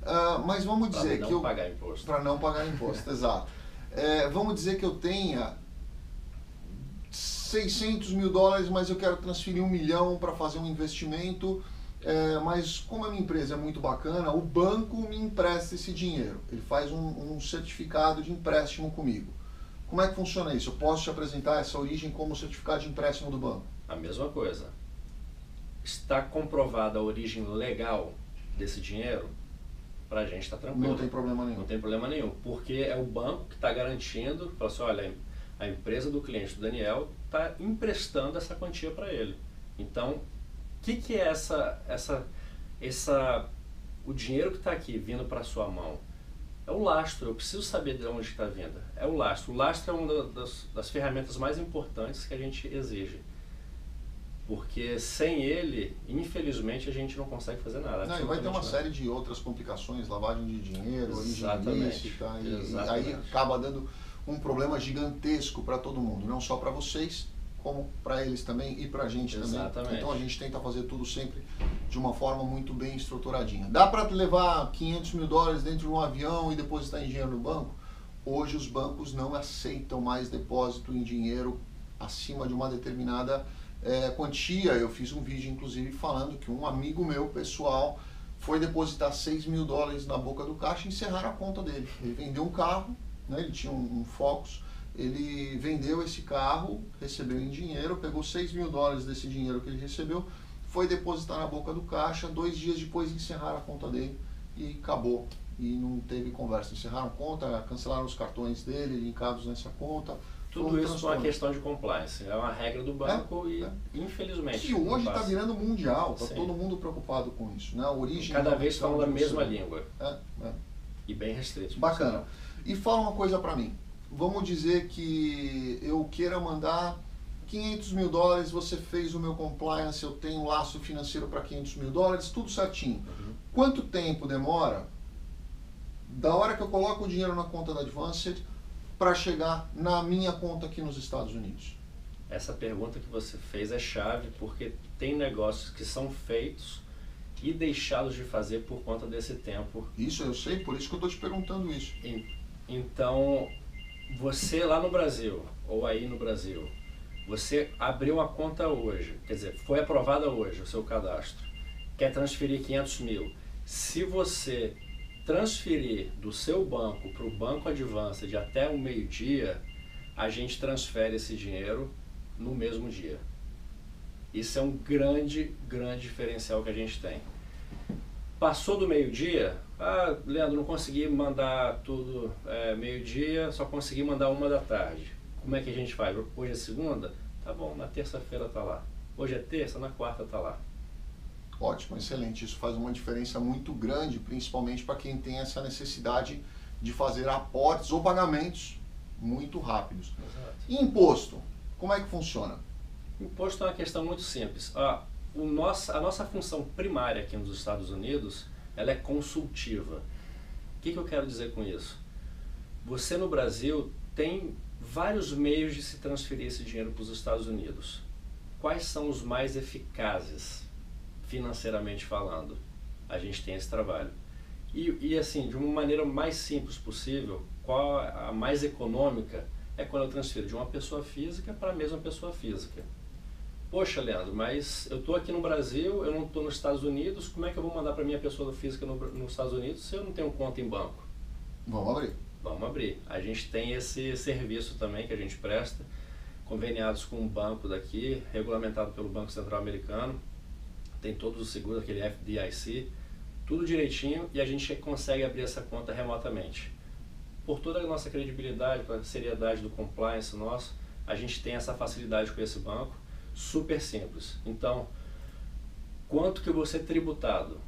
Uh, mas vamos dizer que eu... Para não pagar imposto. Para não pagar imposto, exato. É, vamos dizer que eu tenha seiscentos mil dólares, mas eu quero transferir um milhão para fazer um investimento. É, mas como a minha empresa é muito bacana, o banco me empresta esse dinheiro. Ele faz um, um certificado de empréstimo comigo. Como é que funciona isso? Eu posso te apresentar essa origem como certificado de empréstimo do banco? A mesma coisa. Está comprovada a origem legal desse dinheiro? Pra gente está tranquilo. Não tem problema nenhum. Não tem problema nenhum, porque é o banco que está garantindo, fala assim, olha, a empresa do cliente do Daniel está emprestando essa quantia para ele. Então, o que, que é essa, essa, essa, o dinheiro que está aqui vindo para sua mão? É o lastro, eu preciso saber de onde está vindo. É o lastro. O lastro é uma das, das ferramentas mais importantes que a gente exige. Porque sem ele, infelizmente, a gente não consegue fazer nada. Não, e vai ter uma série de outras complicações, lavagem de dinheiro, origem ilícita, e aí acaba dando um problema gigantesco para todo mundo, não só para vocês, como para eles também e para a gente Exatamente. também. Então a gente tenta fazer tudo sempre de uma forma muito bem estruturadinha. Dá para levar quinhentos mil dólares dentro de um avião e depositar em dinheiro no banco? Hoje os bancos não aceitam mais depósito em dinheiro acima de uma determinada... É, quantia. Eu fiz um vídeo inclusive falando que um amigo meu pessoal foi depositar seis mil dólares na boca do caixa e encerraram a conta dele. Ele vendeu um carro, né, ele tinha um, um Focus, ele vendeu esse carro, recebeu em dinheiro, pegou seis mil dólares desse dinheiro que ele recebeu, foi depositar na boca do caixa, dois dias depois encerraram a conta dele e acabou. E não teve conversa, encerraram a conta, cancelaram os cartões dele, linkados nessa conta. Tudo isso é uma questão de compliance, é uma regra do banco é, e, é. infelizmente... Que hoje está virando mundial, está todo mundo preocupado com isso, né? A origem... Cada vez falam da mesma língua. É, é. E bem restrito. Bacana. E fala uma coisa para mim. Vamos dizer que eu queira mandar quinhentos mil dólares, você fez o meu compliance, eu tenho um laço financeiro para quinhentos mil dólares, tudo certinho. Uhum. Quanto tempo demora, da hora que eu coloco o dinheiro na conta da Advanced, para chegar na minha conta aqui nos Estados Unidos? Essa pergunta que você fez é chave, porque tem negócios que são feitos e deixados de fazer por conta desse tempo. Isso eu sei, por isso que eu estou te perguntando isso. Então, você lá no Brasil, ou aí no Brasil, você abriu a conta hoje, quer dizer, foi aprovada hoje o seu cadastro, quer transferir quinhentos mil, se você transferir do seu banco para o Banco Advanced até o meio-dia, a gente transfere esse dinheiro no mesmo dia. Isso é um grande, grande diferencial que a gente tem. Passou do meio-dia, ah, Leandro, não consegui mandar tudo é, meio-dia, só consegui mandar uma da tarde. Como é que a gente faz? Hoje é segunda? Tá bom, na terça-feira está lá. Hoje é terça, na quarta está lá. Ótimo, excelente. Isso faz uma diferença muito grande, principalmente para quem tem essa necessidade de fazer aportes ou pagamentos muito rápidos. Exato. E imposto, como é que funciona? Imposto é uma questão muito simples. Ah, o nosso, a nossa função primária aqui nos Estados Unidos, ela é consultiva. O que, que eu quero dizer com isso? Você no Brasil tem vários meios de se transferir esse dinheiro para os Estados Unidos. Quais são os mais eficazes? Financeiramente falando, a gente tem esse trabalho. E, e assim, de uma maneira mais simples possível, qual a mais econômica é quando eu transfiro de uma pessoa física para a mesma pessoa física. Poxa, Leandro, mas eu estou aqui no Brasil, eu não estou nos Estados Unidos, como é que eu vou mandar para a minha pessoa física no, nos Estados Unidos se eu não tenho conta em banco? Vamos abrir. Vamos abrir. A gente tem esse serviço também que a gente presta, conveniados com um banco daqui, regulamentado pelo Banco Central Americano. Tem todos os seguros, aquele F D I C, tudo direitinho, e a gente consegue abrir essa conta remotamente. Por toda a nossa credibilidade, pela seriedade do compliance nosso, a gente tem essa facilidade com esse banco, super simples. Então, quanto que eu vou ser tributado?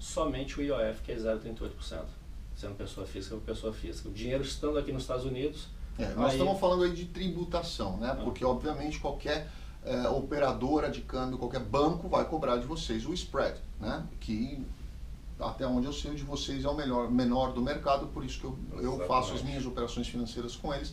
Somente o I O F, que é zero vírgula trinta e oito por cento, sendo pessoa física ou pessoa física. O dinheiro estando aqui nos Estados Unidos... É, nós aí... estamos falando aí de tributação, né? Porque, obviamente, qualquer... É, operadora de câmbio, qualquer banco vai cobrar de vocês o spread, né? Que até onde eu sei de vocês é o melhor, menor do mercado, por isso que eu, eu faço as minhas operações financeiras com eles.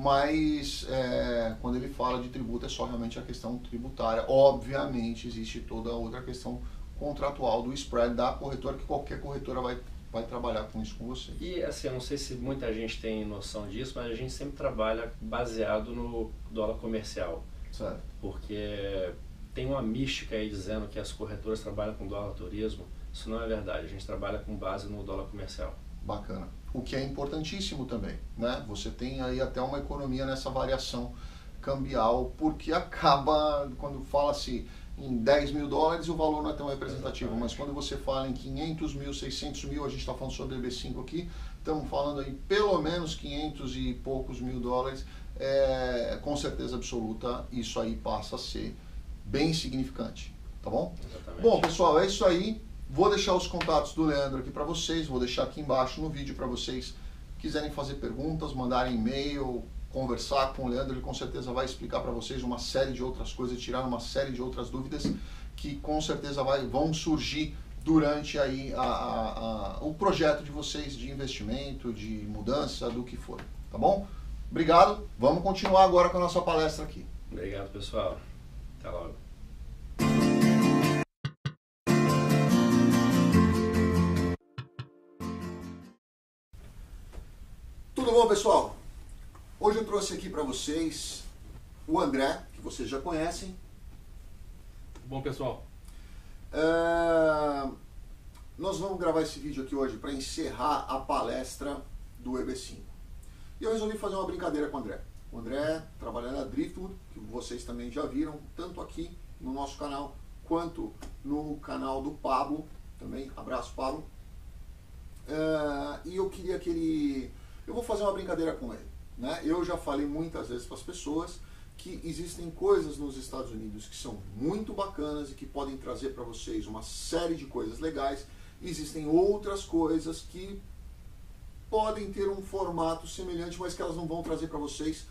Mas é, quando ele fala de tributo é só realmente a questão tributária. Obviamente existe toda outra questão contratual do spread da corretora, que qualquer corretora vai, vai trabalhar com isso com você. E assim, eu não sei se muita gente tem noção disso, mas a gente sempre trabalha baseado no dólar comercial. Certo. Porque tem uma mística aí dizendo que as corretoras trabalham com dólar turismo. Isso não é verdade, a gente trabalha com base no dólar comercial. Bacana. O que é importantíssimo também, né? Você tem aí até uma economia nessa variação cambial, porque acaba, quando fala-se em dez mil dólares, o valor não é tão representativo, mas quando você fala em quinhentos mil, seiscentos mil, a gente está falando sobre o E B cinco aqui, estamos falando aí pelo menos quinhentos e poucos mil dólares, é, com certeza absoluta, isso aí passa a ser bem significante, tá bom? Exatamente. Bom, pessoal, é isso aí. Vou deixar os contatos do Leandro aqui para vocês, vou deixar aqui embaixo no vídeo para vocês quiserem fazer perguntas, mandarem e-mail, conversar com o Leandro, ele com certeza vai explicar para vocês uma série de outras coisas, tirar uma série de outras dúvidas que com certeza vai, vão surgir durante aí a, a, a, o projeto de vocês de investimento, de mudança, do que for, tá bom? Obrigado, vamos continuar agora com a nossa palestra aqui. Obrigado, pessoal. Até logo. Bom, pessoal, hoje eu trouxe aqui para vocês o André, que vocês já conhecem. Bom, pessoal, uh, nós vamos gravar esse vídeo aqui hoje para encerrar a palestra do E B cinco. E eu resolvi fazer uma brincadeira com o André. O André trabalha na Driftwood, que vocês também já viram, tanto aqui no nosso canal, quanto no canal do Pablo também. Abraço, Pablo. Uh, e eu queria que ele... Eu vou fazer uma brincadeira com ele, né? Eu já falei muitas vezes para as pessoas que existem coisas nos Estados Unidos que são muito bacanas e que podem trazer para vocês uma série de coisas legais. Existem outras coisas que podem ter um formato semelhante, mas que elas não vão trazer para vocês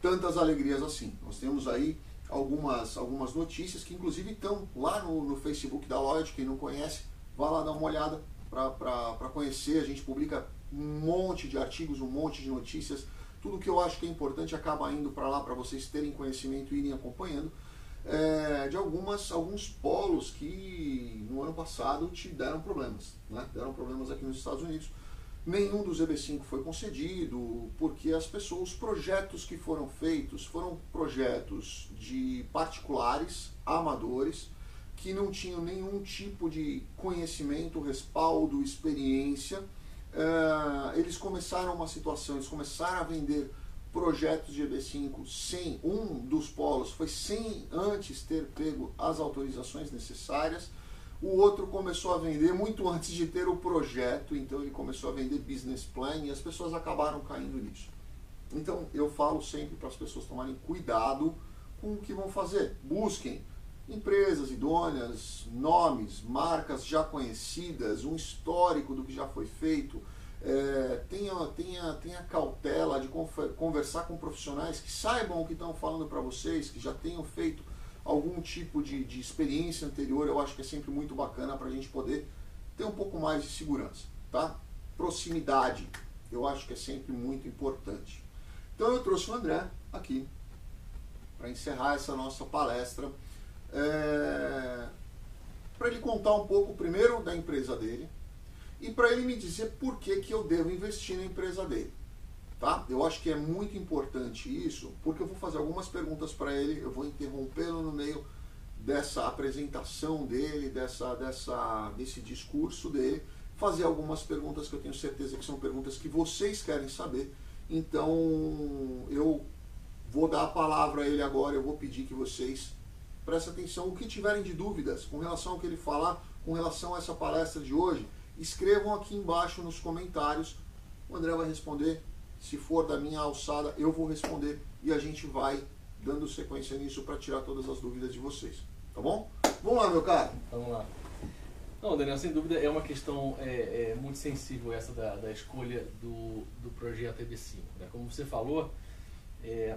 tantas alegrias assim. Nós temos aí algumas, algumas notícias que inclusive estão lá no, no Facebook da loja. Quem não conhece, vá lá dar uma olhada para conhecer. A gente publica um monte de artigos, um monte de notícias, tudo que eu acho que é importante acaba indo para lá para vocês terem conhecimento e irem acompanhando, é, de algumas, alguns polos que no ano passado te deram problemas, né? Deram problemas aqui nos Estados Unidos. Nenhum dos E B cinco foi concedido, porque as pessoas, os projetos que foram feitos foram projetos de particulares, amadores, que não tinham nenhum tipo de conhecimento, respaldo, experiência. Uh, eles começaram uma situação, eles começaram a vender projetos de E B cinco sem, um dos polos foi sem antes ter pego as autorizações necessárias, o outro começou a vender muito antes de ter o projeto, então ele começou a vender business plan e as pessoas acabaram caindo nisso. Então eu falo sempre para as pessoas tomarem cuidado com o que vão fazer, busquem empresas idôneas, nomes, marcas já conhecidas, um histórico do que já foi feito. É, tenha, tenha, tenha cautela de conversar com profissionais que saibam o que estão falando para vocês, que já tenham feito algum tipo de, de experiência anterior. Eu acho que é sempre muito bacana para a gente poder ter um pouco mais de segurança, tá? Proximidade, eu acho que é sempre muito importante. Então eu trouxe o André aqui para encerrar essa nossa palestra. É, para ele contar um pouco primeiro da empresa dele e para ele me dizer por que, que eu devo investir na empresa dele, tá? Eu acho que é muito importante isso, porque eu vou fazer algumas perguntas para ele, eu vou interrompê-lo no meio dessa apresentação dele, dessa, dessa, desse discurso dele, fazer algumas perguntas que eu tenho certeza que são perguntas que vocês querem saber. Então eu vou dar a palavra a ele agora, eu vou pedir que vocês... Presta atenção, o que tiverem de dúvidas com relação ao que ele falar, com relação a essa palestra de hoje, escrevam aqui embaixo nos comentários, o André vai responder, se for da minha alçada eu vou responder e a gente vai dando sequência nisso para tirar todas as dúvidas de vocês, tá bom? Vamos lá, meu caro. Vamos lá. Não, Daniel, sem dúvida é uma questão é, é, muito sensível essa da, da escolha do, do projeto E B cinco, né? Como você falou, é...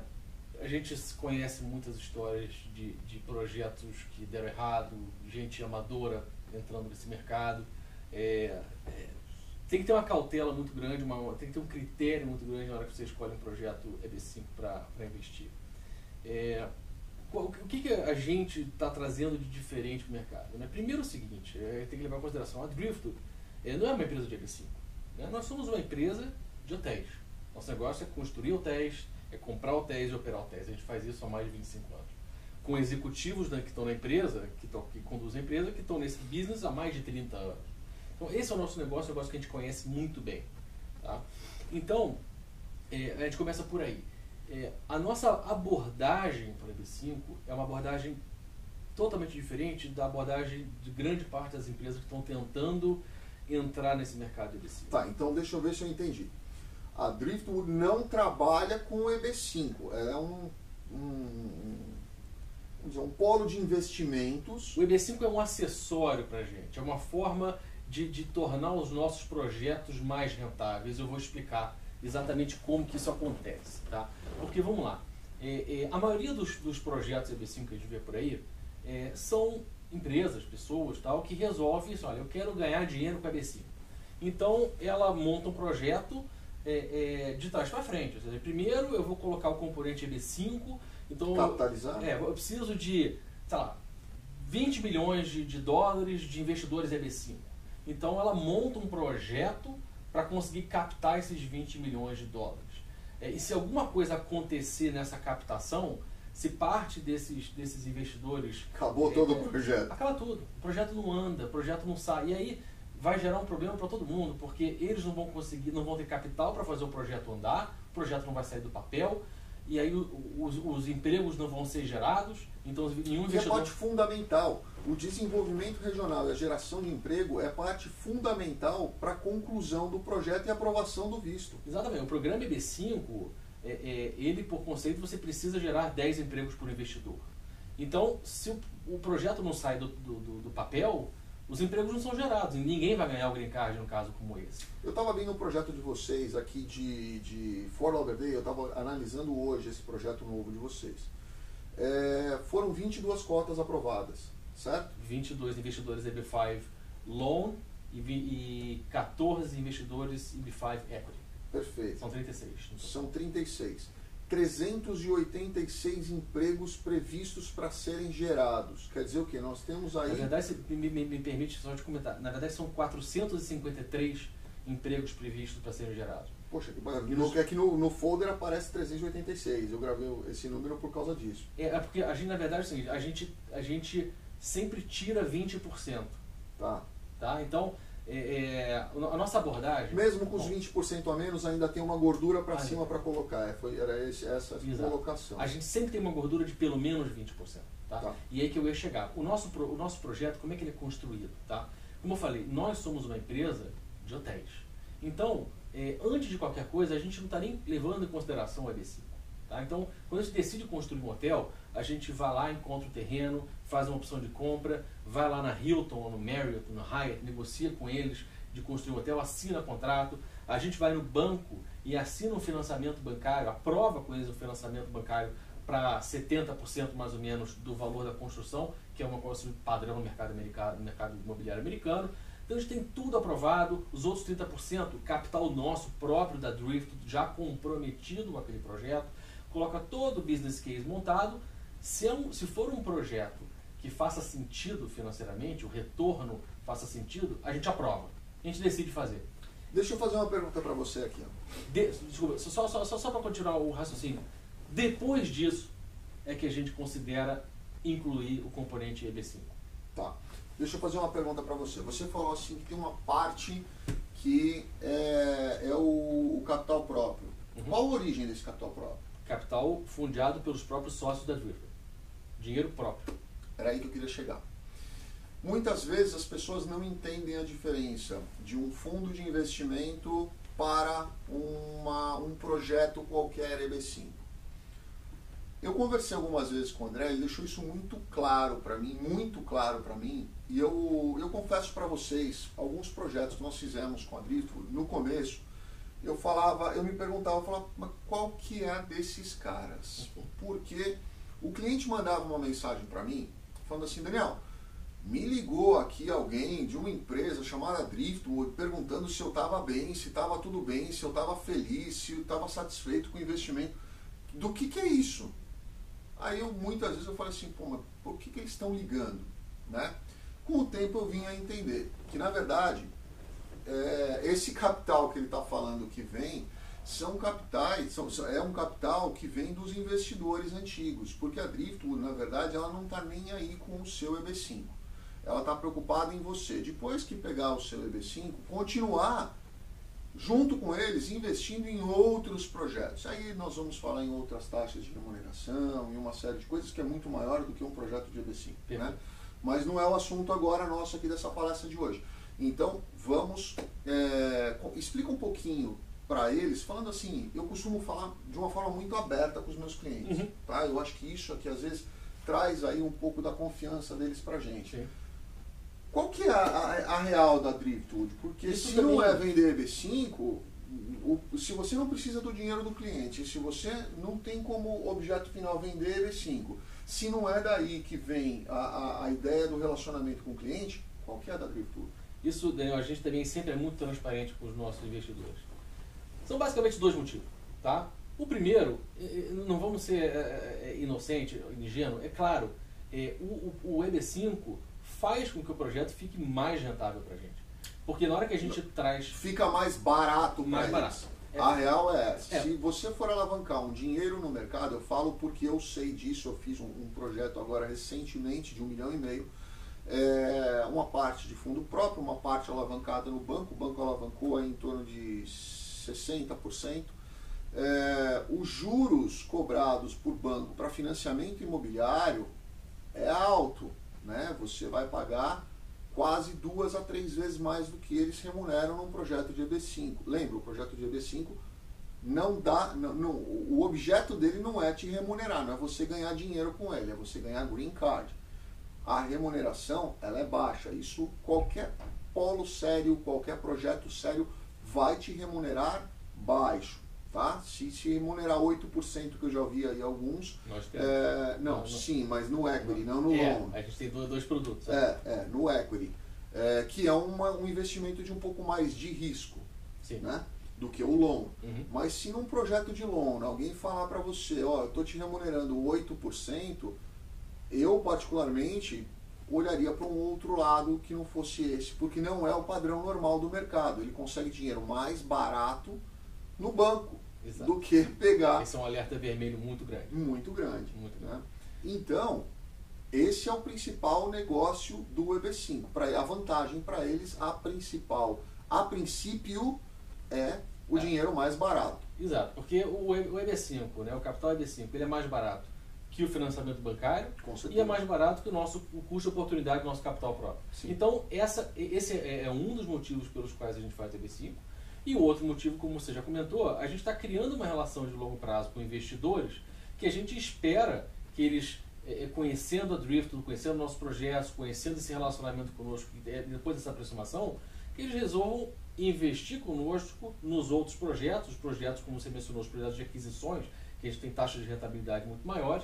a gente conhece muitas histórias de, de projetos que deram errado, gente amadora entrando nesse mercado. É, é, tem que ter uma cautela muito grande, uma, tem que ter um critério muito grande na hora que você escolhe um projeto E B cinco para investir. É, o que, que a gente está trazendo de diferente para o mercado? Né? Primeiro é o seguinte, é, tem que levar em consideração, a Driftwood é, não é uma empresa de E B cinco. Né? Nós somos uma empresa de hotéis. Nosso negócio é construir hotéis, é comprar hotéis e operar hotéis. A gente faz isso há mais de vinte e cinco anos. Com executivos, né, que estão na empresa, que, tão, que conduzem a empresa, que estão nesse business há mais de trinta anos. Então, esse é o nosso negócio, um negócio que a gente conhece muito bem. Tá? Então, é, a gente começa por aí. É, a nossa abordagem para o E B cinco é uma abordagem totalmente diferente da abordagem de grande parte das empresas que estão tentando entrar nesse mercado de E B cinco. Tá, então deixa eu ver se eu entendi. A Driftwood não trabalha com o E B cinco, ela é um, um, vamos dizer, um polo de investimentos. O E B cinco é um acessório para a gente, é uma forma de, de tornar os nossos projetos mais rentáveis. Eu vou explicar exatamente como que isso acontece, tá? Porque, vamos lá, é, é, a maioria dos, dos projetos E B cinco que a gente vê por aí é, são empresas, pessoas, tal, que resolvem isso, olha, eu quero ganhar dinheiro com a E B cinco. Então, ela monta um projeto é, é, de trás para frente, ou seja, primeiro eu vou colocar o componente E B cinco, então, capitalizar. É, eu preciso de, sei lá, vinte milhões de, de dólares de investidores E B cinco. Então, ela monta um projeto para conseguir captar esses vinte milhões de dólares. É, e se alguma coisa acontecer nessa captação, se parte desses, desses investidores... Acabou é, todo é, o projeto. Acaba tudo. O projeto não anda, o projeto não sai. E aí vai gerar um problema para todo mundo, porque eles não vão conseguir, não vão ter capital para fazer o projeto andar, o projeto não vai sair do papel, e aí os, os empregos não vão ser gerados. Então, nenhum investidor... E é parte fundamental. O desenvolvimento regional e a geração de emprego é parte fundamental para a conclusão do projeto e aprovação do visto. Exatamente. O programa E B cinco, é, é, ele, por conceito, você precisa gerar dez empregos por investidor. Então, se o, o projeto não sai do, do, do papel, os empregos não são gerados. E ninguém vai ganhar o green card num caso como esse. Eu estava vendo um projeto de vocês aqui de, de For All the Day, eu estava analisando hoje esse projeto novo de vocês. É, foram vinte e duas cotas aprovadas, certo? vinte e dois investidores E B cinco Loan e, e quatorze investidores E B cinco Equity. Perfeito. São trinta e seis. Então. São trinta e seis. trezentos e oitenta e seis empregos previstos para serem gerados. Quer dizer o que? Nós temos aí... Na verdade, me, me, me permite só te comentar, na verdade são quatrocentos e cinquenta e três empregos previstos para serem gerados. Poxa, no, é que no, no folder aparece trezentos e oitenta e seis, eu gravei esse número por causa disso. É, é porque a gente, na verdade, é o seguinte, a gente, a gente sempre tira vinte por cento. Tá. Tá? Então, é, é, a nossa abordagem... Mesmo com os vinte por cento a menos, ainda tem uma gordura para cima para colocar. É, foi, era esse, essa exato. Colocação. A gente sempre tem uma gordura de pelo menos vinte por cento. Tá? Tá. E aí que eu ia chegar. O nosso, o nosso projeto, como é que ele é construído? Tá? Como eu falei, nós somos uma empresa de hotéis. Então... É, antes de qualquer coisa, a gente não está nem levando em consideração o E B cinco. Tá? Então, quando a gente decide construir um hotel, a gente vai lá, encontra o terreno, faz uma opção de compra, vai lá na Hilton, ou no Marriott, ou no Hyatt, negocia com eles de construir um hotel, assina contrato, a gente vai no banco e assina um financiamento bancário, aprova com eles o financiamento bancário para setenta por cento mais ou menos do valor da construção, que é uma coisa padrão no mercado americano, no mercado imobiliário americano. Então a gente tem tudo aprovado, os outros trinta por cento, capital nosso próprio da Drift, já comprometido com aquele projeto, coloca todo o business case montado. Se, é um, se for um projeto que faça sentido financeiramente, o retorno faça sentido, a gente aprova, a gente decide fazer. Deixa eu fazer uma pergunta para você aqui. De, desculpa, só, só, só, só para continuar o raciocínio. Depois disso é que a gente considera incluir o componente E B cinco. Tá. Deixa eu fazer uma pergunta para você. Você falou assim que tem uma parte que é, é o, o capital próprio. Uhum. Qual a origem desse capital próprio? Capital fundeado pelos próprios sócios da Driftwood. Dinheiro próprio. Era aí que eu queria chegar. Muitas vezes as pessoas não entendem a diferença de um fundo de investimento para uma, um projeto qualquer E B cinco. Eu conversei algumas vezes com o André, ele deixou isso muito claro para mim, muito claro para mim. E eu, eu confesso para vocês, alguns projetos que nós fizemos com a Driftwood, no começo, eu falava, eu me perguntava, eu falava, mas qual que é desses caras? Porque o cliente mandava uma mensagem para mim, falando assim, Daniel, Me ligou aqui alguém de uma empresa chamada Driftwood perguntando se eu estava bem, se estava tudo bem, se eu estava feliz, se eu estava satisfeito com o investimento. Do que que é isso? Aí eu muitas vezes eu falo assim, pô, mas por que que eles estão ligando? Né? Com o tempo eu vim a entender que, na verdade, é, esse capital que ele está falando que vem, são capitais, são, é um capital que vem dos investidores antigos, porque a Driftwood, na verdade, ela não está nem aí com o seu E B cinco. Ela está preocupada em você, depois que pegar o seu E B cinco, continuar junto com eles, investindo em outros projetos. Aí nós vamos falar em outras taxas de remuneração, em uma série de coisas que é muito maior do que um projeto de E B cinco. É. Né? Mas não é o assunto agora nosso aqui dessa palestra de hoje. Então, vamos... É, explica um pouquinho para eles, falando assim, eu costumo falar de uma forma muito aberta com os meus clientes. Uhum. Tá? Eu acho que isso aqui, às vezes, traz aí um pouco da confiança deles para a gente. Sim. Qual que é a, a, a real da Driftwood? Porque isso se não é vender E B cinco, o, se você não precisa do dinheiro do cliente, se você não tem como objeto final vender E B cinco, se não é daí que vem a, a, a ideia do relacionamento com o cliente, qual que é a da Driftwood? Isso, Daniel, a gente também sempre é muito transparente com os nossos investidores. São basicamente dois motivos, tá? O primeiro, não vamos ser inocentes, ingênuos, é claro, é, o, o E B cinco... faz com que o projeto fique mais rentável para a gente. Porque na hora que a gente traz... Fica mais barato para eles. É. A real é, é, se você for alavancar um dinheiro no mercado, eu falo porque eu sei disso, eu fiz um, um projeto agora recentemente de um milhão e meio, é, uma parte de fundo próprio, uma parte alavancada no banco, o banco alavancou em torno de sessenta por cento. É, os juros cobrados por banco para financiamento imobiliário é alto. Né? Você vai pagar quase duas a três vezes mais do que eles remuneram num projeto de E B cinco. Lembra, o projeto de E B cinco não dá, não, não, o objeto dele não é te remunerar, não é você ganhar dinheiro com ele, é você ganhar green card. A remuneração, ela é baixa. Isso qualquer polo sério, qualquer projeto sério vai te remunerar baixo. Tá? Se se remunerar oito por cento, que eu já ouvi aí alguns, nós temos, é, não, não, sim, mas no equity, não, não no é, loan. A gente tem dois, dois produtos. É, é, no equity, é, que é uma, um investimento de um pouco mais de risco, sim, né, do que o loan. Uhum. Mas se num projeto de loan alguém falar para você, ó, eu estou te remunerando oito por cento, eu particularmente olharia para um outro lado que não fosse esse, porque não é o padrão normal do mercado. Ele consegue dinheiro mais barato no banco. Exato. Do que pegar... Esse é um alerta vermelho muito grande. Muito grande. Muito grande. Né? Então, esse é o principal negócio do E B cinco. Pra, a vantagem para eles, a principal, a princípio, é o é. dinheiro mais barato. Exato, porque o, o E B cinco, né, o capital E B cinco, ele é mais barato que o financiamento bancário e é mais barato que o nosso o custo de oportunidade do nosso capital próprio. Sim. Então, essa, esse é, é um dos motivos pelos quais a gente faz o E B cinco. E o outro motivo, como você já comentou, a gente está criando uma relação de longo prazo com investidores que a gente espera que eles, é, conhecendo a Driftwood, conhecendo nossos projetos, conhecendo esse relacionamento conosco, depois dessa aproximação, que eles resolvam investir conosco nos outros projetos, projetos, como você mencionou, os projetos de aquisições, que a gente tem taxas de rentabilidade muito maiores,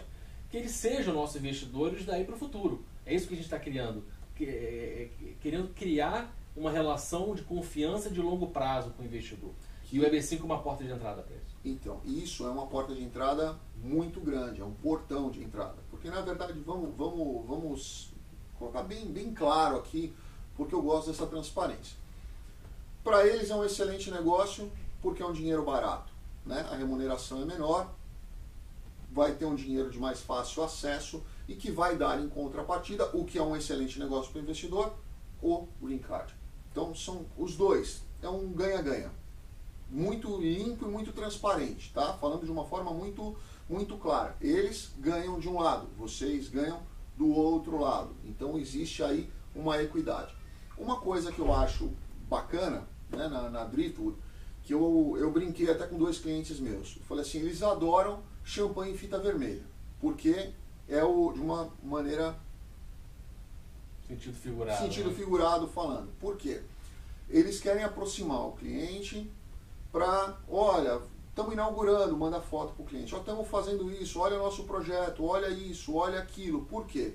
que eles sejam nossos investidores daí para o futuro. É isso que a gente está criando, que, é, querendo criar uma relação de confiança de longo prazo com o investidor. Que... E o E B cinco é uma porta de entrada para isso. Então, isso é uma porta de entrada muito grande, é um portão de entrada. Porque, na verdade, vamos, vamos, vamos colocar bem, bem claro aqui, porque eu gosto dessa transparência. Para eles é um excelente negócio, porque é um dinheiro barato, né? A remuneração é menor, vai ter um dinheiro de mais fácil acesso e que vai dar em contrapartida, o que é um excelente negócio para o investidor, o green card. Então são os dois, é um ganha-ganha, muito limpo e muito transparente, tá? Falando de uma forma muito, muito clara. Eles ganham de um lado, vocês ganham do outro lado, então existe aí uma equidade. Uma coisa que eu acho bacana, né, na, na Driftwood, que eu, eu brinquei até com dois clientes meus, eu falei assim, eles adoram champanhe em fita vermelha, porque é o, de uma maneira... Sentido figurado. Sentido, né? Figurado falando. Por quê? Eles querem aproximar o cliente para, olha, estamos inaugurando, manda foto para o cliente. Ó, estamos fazendo isso, olha o nosso projeto, olha isso, olha aquilo. Por quê?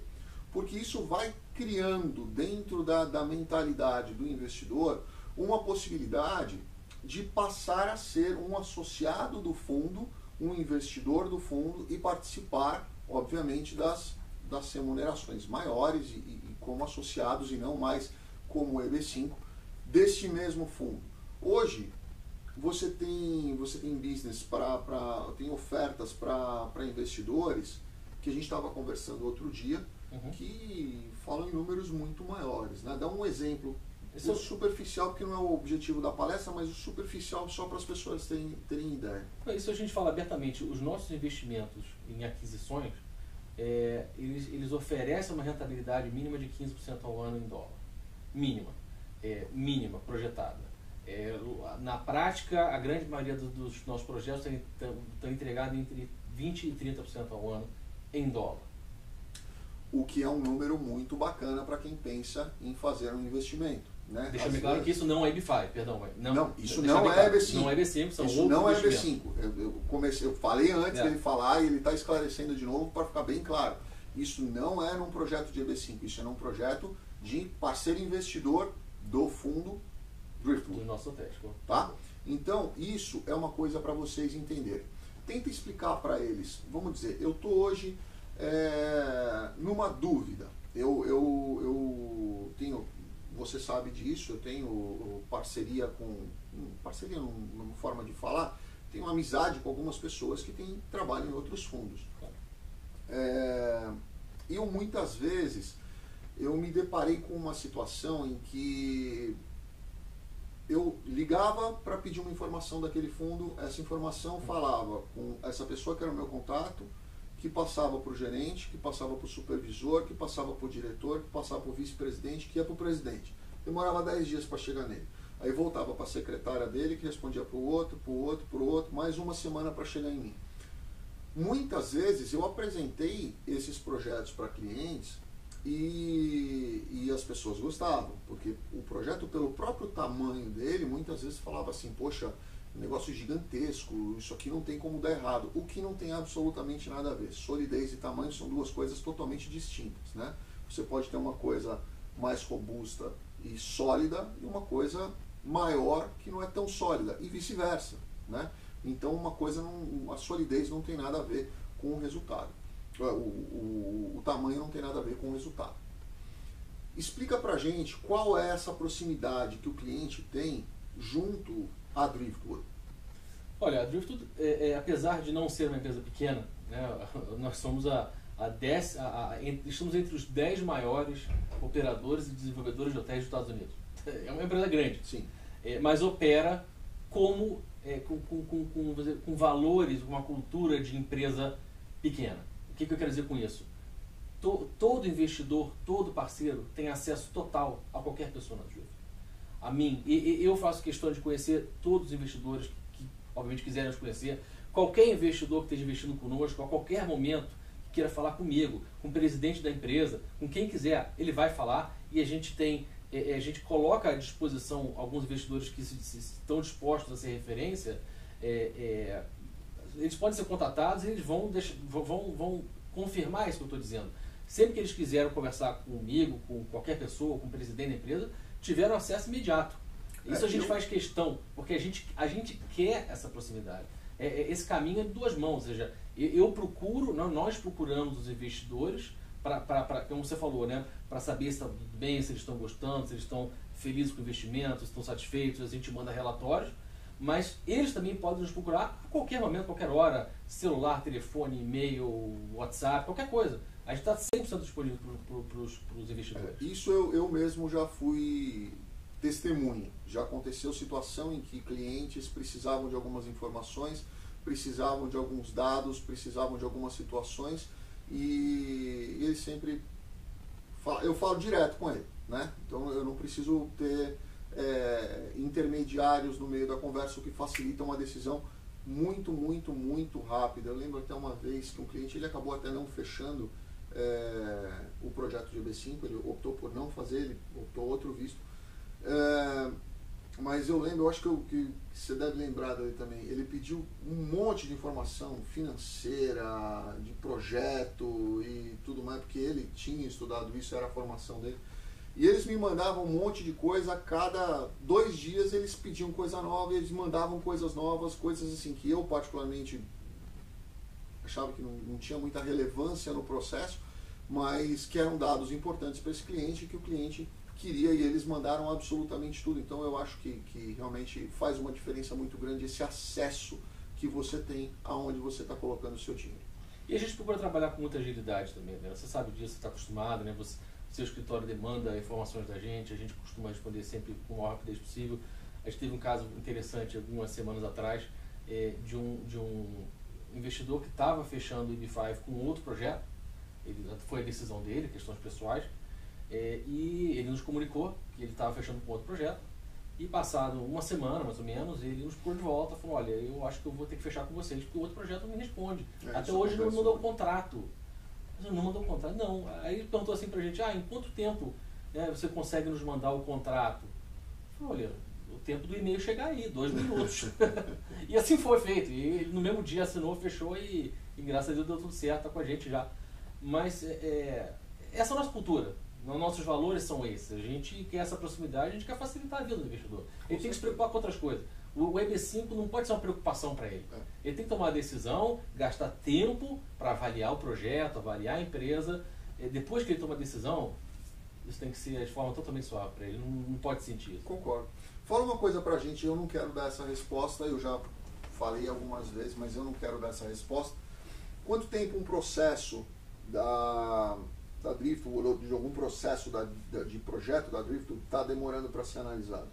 porque isso vai criando dentro da, da mentalidade do investidor uma possibilidade de passar a ser um associado do fundo, um investidor do fundo e participar, obviamente, das, das remunerações maiores e, e como associados e não mais como E B cinco desse mesmo fundo. Hoje, você tem, você tem business, pra, pra, tem ofertas para investidores que a gente estava conversando outro dia, uhum, que falam em números muito maiores, né? Dá um exemplo. Esse é o superficial, porque não é o objetivo da palestra, mas o superficial só para as pessoas terem, terem ideia. Isso a gente fala abertamente. Os nossos investimentos em aquisições, é, eles, eles oferecem uma rentabilidade mínima de quinze por cento ao ano em dólar. Mínima. É, mínima, projetada. É, na prática, a grande maioria dos nossos projetos estão entregados entre vinte por cento e trinta por cento ao ano em dólar. O que é um número muito bacana para quem pensa em fazer um investimento. Né? Deixa bem claro que isso não é E B cinco, perdão. Não, não isso não é, claro, não é E B cinco. São isso não é E B cinco. Eu, eu, comecei, eu falei antes é. dele falar e ele está esclarecendo de novo para ficar bem claro. Isso não é um projeto de E B cinco, isso é um projeto de parceiro investidor do fundo Driftwood. Do nosso Tesco. Tá? Então, isso é uma coisa para vocês entenderem. Tenta explicar para eles. Vamos dizer, eu estou hoje é, numa dúvida. Eu, eu, eu tenho... Você sabe disso, eu tenho parceria com... Parceria não, não forma de falar. Tenho amizade com algumas pessoas que tem, trabalham em outros fundos. É, eu muitas vezes, eu me deparei com uma situação em que eu ligava para pedir uma informação daquele fundo, essa informação falava com essa pessoa que era o meu contato, que passava para o gerente, que passava para o supervisor, que passava para o diretor, que passava para o vice-presidente, que ia para o presidente. Demorava dez dias para chegar nele. Aí voltava para a secretária dele, que respondia para o outro, para o outro, para o outro, mais uma semana para chegar em mim. Muitas vezes eu apresentei esses projetos para clientes e, e as pessoas gostavam, porque o projeto, pelo próprio tamanho dele, muitas vezes falava assim, poxa, um negócio gigantesco, isso aqui não tem como dar errado, o que não tem absolutamente nada a ver. Solidez e tamanho são duas coisas totalmente distintas, né? Você pode ter uma coisa mais robusta e sólida e uma coisa maior que não é tão sólida e vice-versa, né? Então uma coisa, não, a solidez não tem nada a ver com o resultado, o, o, o tamanho não tem nada a ver com o resultado. Explica pra gente qual é essa proximidade que o cliente tem junto a Driftwood. Olha, a Driftwood, é, é, apesar de não ser uma empresa pequena, né, nós somos a, a dez, a, a, estamos entre os dez maiores operadores e desenvolvedores de hotéis dos Estados Unidos. É uma empresa grande, sim, é, mas opera como, é, com, com, com, com, com valores, com uma cultura de empresa pequena. O que, que eu quero dizer com isso? To, todo investidor, todo parceiro tem acesso total a qualquer pessoa na Driftwood. A mim, e eu faço questão de conhecer todos os investidores que, obviamente, quiserem nos conhecer. Qualquer investidor que esteja investindo conosco, a qualquer momento, que queira falar comigo, com o presidente da empresa, com quem quiser, ele vai falar. E a gente tem, a gente coloca à disposição alguns investidores que estão dispostos a ser referência. É, é, eles podem ser contatados e eles vão, deixar, vão, vão confirmar isso que eu estou dizendo. Sempre que eles quiserem conversar comigo, com qualquer pessoa, com o presidente da empresa, tiveram acesso imediato. Isso é, a gente eu... faz questão, porque a gente, a gente quer essa proximidade. É, é, esse caminho é de duas mãos, ou seja, eu, eu procuro, nós procuramos os investidores, pra, pra, pra, como você falou, né, para saber se está tudo bem, se eles estão gostando, se eles estão felizes com o investimento, se estão satisfeitos, a gente manda relatórios, mas eles também podem nos procurar a qualquer momento, qualquer hora, celular, telefone, e-mail, WhatsApp, qualquer coisa. A gente está cem por cento disponível para os investidores. É, isso eu, eu mesmo já fui testemunha. Já aconteceu situação em que clientes precisavam de algumas informações, precisavam de alguns dados, precisavam de algumas situações e eles sempre... Fala, eu falo direto com ele, né? Então eu não preciso ter é, intermediários no meio da conversa, o que facilita uma decisão muito, muito, muito rápida. Eu lembro até uma vez que um cliente ele acabou até não fechando É, o projeto de E B cinco, ele optou por não fazer, ele optou outro visto, é, Mas eu lembro, eu acho que, eu, que você deve lembrar dele também, ele pediu um monte de informação financeira, de projeto e tudo mais, porque ele tinha estudado isso, era a formação dele. E eles me mandavam um monte de coisa, a cada dois dias eles pediam coisa nova, eles mandavam coisas novas, coisas assim que eu particularmente achava que não, não tinha muita relevância no processo, mas que eram dados importantes para esse cliente, que o cliente queria, e eles mandaram absolutamente tudo. Então eu acho que, que realmente faz uma diferença muito grande esse acesso que você tem aonde você está colocando o seu dinheiro. E a gente procura trabalhar com muita agilidade também, né? Você sabe disso, você está acostumado, né? Você... seu escritório demanda informações da gente, a gente costuma responder sempre com a maior rapidez possível. A gente teve um caso interessante algumas semanas atrás é, de, um, de um investidor que estava fechando o E B cinco com outro projeto, ele, foi a decisão dele, questões pessoais, é, e ele nos comunicou que ele estava fechando com outro projeto, e passado uma semana, mais ou menos, ele nos pôs de volta e falou, olha, eu acho que eu vou ter que fechar com vocês, porque o outro projeto não me responde. É, até hoje não me mandou o contrato. Não mandou o contrato, não. Aí ele perguntou assim pra gente, ah, em quanto tempo, né, você consegue nos mandar o contrato? Eu falei, olha, o tempo do e-mail chegar aí, dois minutos. E assim foi feito. E ele no mesmo dia assinou, fechou e, e graças a Deus deu tudo certo, tá com a gente já. Mas é, essa é a nossa cultura, nossos valores são esses. A gente quer essa proximidade, a gente quer facilitar a vida do investidor. Ele com tem certeza. Que se preocupar com outras coisas. O E B cinco não pode ser uma preocupação para ele. É. Ele tem que tomar a decisão, gastar tempo para avaliar o projeto, avaliar a empresa. E depois que ele toma a decisão, isso tem que ser de forma totalmente suave para ele. Não, não pode sentir isso. Concordo. Fala uma coisa para a gente, eu não quero dar essa resposta, eu já falei algumas vezes, mas eu não quero dar essa resposta. Quanto tempo um processo da, da Driftwood, ou de algum processo da, da, de projeto da Driftwood, está demorando para ser analisado?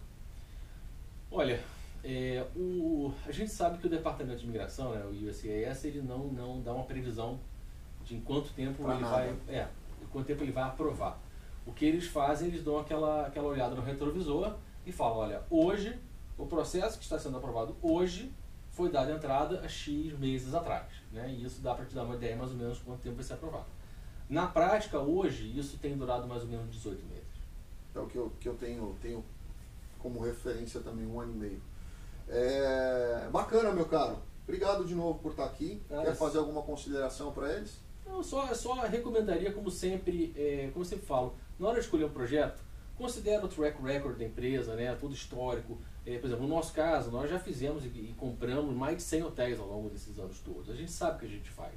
Olha... É, o, a gente sabe que o Departamento de Imigração, né, o U S C I S, ele não, não dá uma previsão de em quanto tempo ele vai, é, em quanto tempo ele vai aprovar. O que eles fazem, eles dão aquela, aquela olhada no retrovisor e falam, olha, hoje, o processo que está sendo aprovado hoje foi dado entrada há X meses atrás, né, e isso dá para te dar uma ideia mais ou menos de quanto tempo vai ser aprovado. Na prática, hoje, isso tem durado mais ou menos dezoito meses. É o que eu, que eu tenho, tenho como referência também, um ano e meio. É... Bacana, meu caro. Obrigado de novo por estar aqui. Cara, quer fazer alguma consideração para eles? Eu só, eu só recomendaria, como sempre, é, como eu sempre falo, na hora de escolher um projeto, considera o track record da empresa, né, todo histórico. É, por exemplo, no nosso caso, nós já fizemos e, e compramos mais de cem hotéis ao longo desses anos todos. A gente sabe o que a gente faz.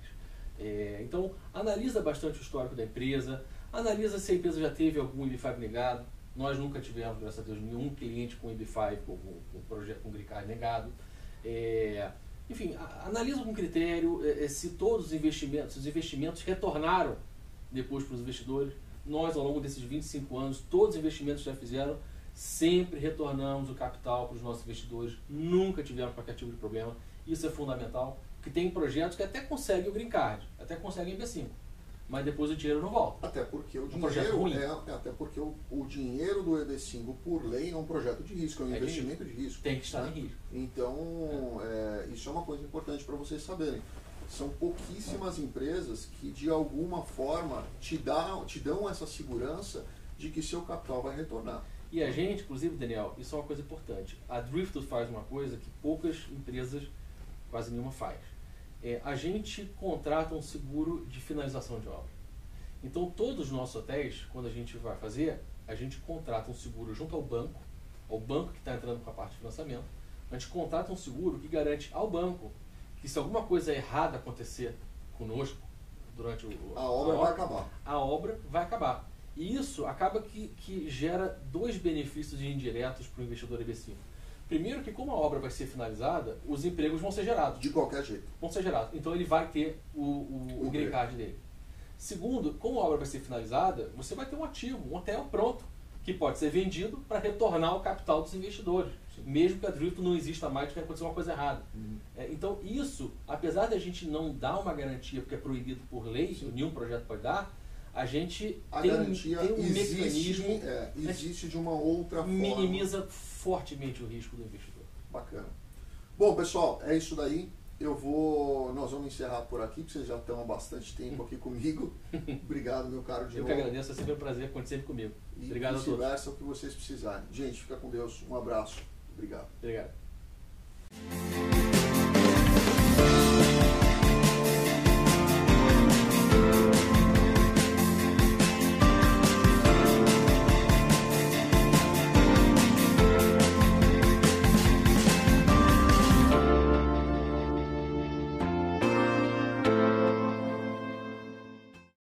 É, então, analisa bastante o histórico da empresa, analisa se a empresa já teve algum E B cinco negado. Nós nunca tivemos, graças a Deus, nenhum cliente com E B cinco, com, com, projeto, com green card negado. É, enfim, a, analisa com critério é, se todos os investimentos, se os investimentos retornaram depois para os investidores. Nós, ao longo desses vinte e cinco anos, todos os investimentos que já fizeram, sempre retornamos o capital para os nossos investidores. Nunca tivemos qualquer tipo de problema. Isso é fundamental, porque tem projetos que até conseguem o green card, até conseguem o E B cinco. Mas depois o dinheiro não volta. Até porque o um dinheiro é, até porque o, o dinheiro do E B cinco, por lei, é um projeto de risco, é um é investimento de risco. de risco. Tem que estar, né, em risco. Então, é. É, isso é uma coisa importante para vocês saberem. São pouquíssimas empresas que, de alguma forma, te dão, te dão essa segurança de que seu capital vai retornar. E a gente, inclusive, Daniel, isso é uma coisa importante. A Driftwood faz uma coisa que poucas empresas, quase nenhuma, faz. É, a gente contrata um seguro de finalização de obra. Então, todos os nossos hotéis, quando a gente vai fazer, a gente contrata um seguro junto ao banco, ao banco que está entrando com a parte de financiamento. A gente contrata um seguro que garante ao banco que, se alguma coisa errada acontecer conosco durante o, a, a obra, vai acabar. A obra vai acabar. E isso acaba que, que gera dois benefícios indiretos para o investidor E B cinco. Primeiro que, como a obra vai ser finalizada, os empregos vão ser gerados. De qualquer jeito. Vão ser gerados. Então ele vai ter o, o, o green card dele. Segundo, como a obra vai ser finalizada, você vai ter um ativo, um hotel pronto, que pode ser vendido para retornar o capital dos investidores. Sim. Mesmo que a Driftwood não exista mais, que vai acontecer uma coisa errada. Uhum. É, então isso, apesar de a gente não dar uma garantia, porque é proibido por lei, sim, nenhum projeto pode dar, a gente a tem, garantia tem um existe, mecanismo... É, existe de uma outra forma. Minimiza fortemente o risco do investidor. Bacana. Bom, pessoal, é isso daí. Eu vou... Nós vamos encerrar por aqui, porque vocês já estão há bastante tempo aqui comigo. Obrigado, meu caro de Eu novo. que agradeço. É sempre um prazer acontecer sempre comigo. E obrigado a todos. E vice-versa, o que vocês precisarem. Gente, fica com Deus. Um abraço. Obrigado. Obrigado.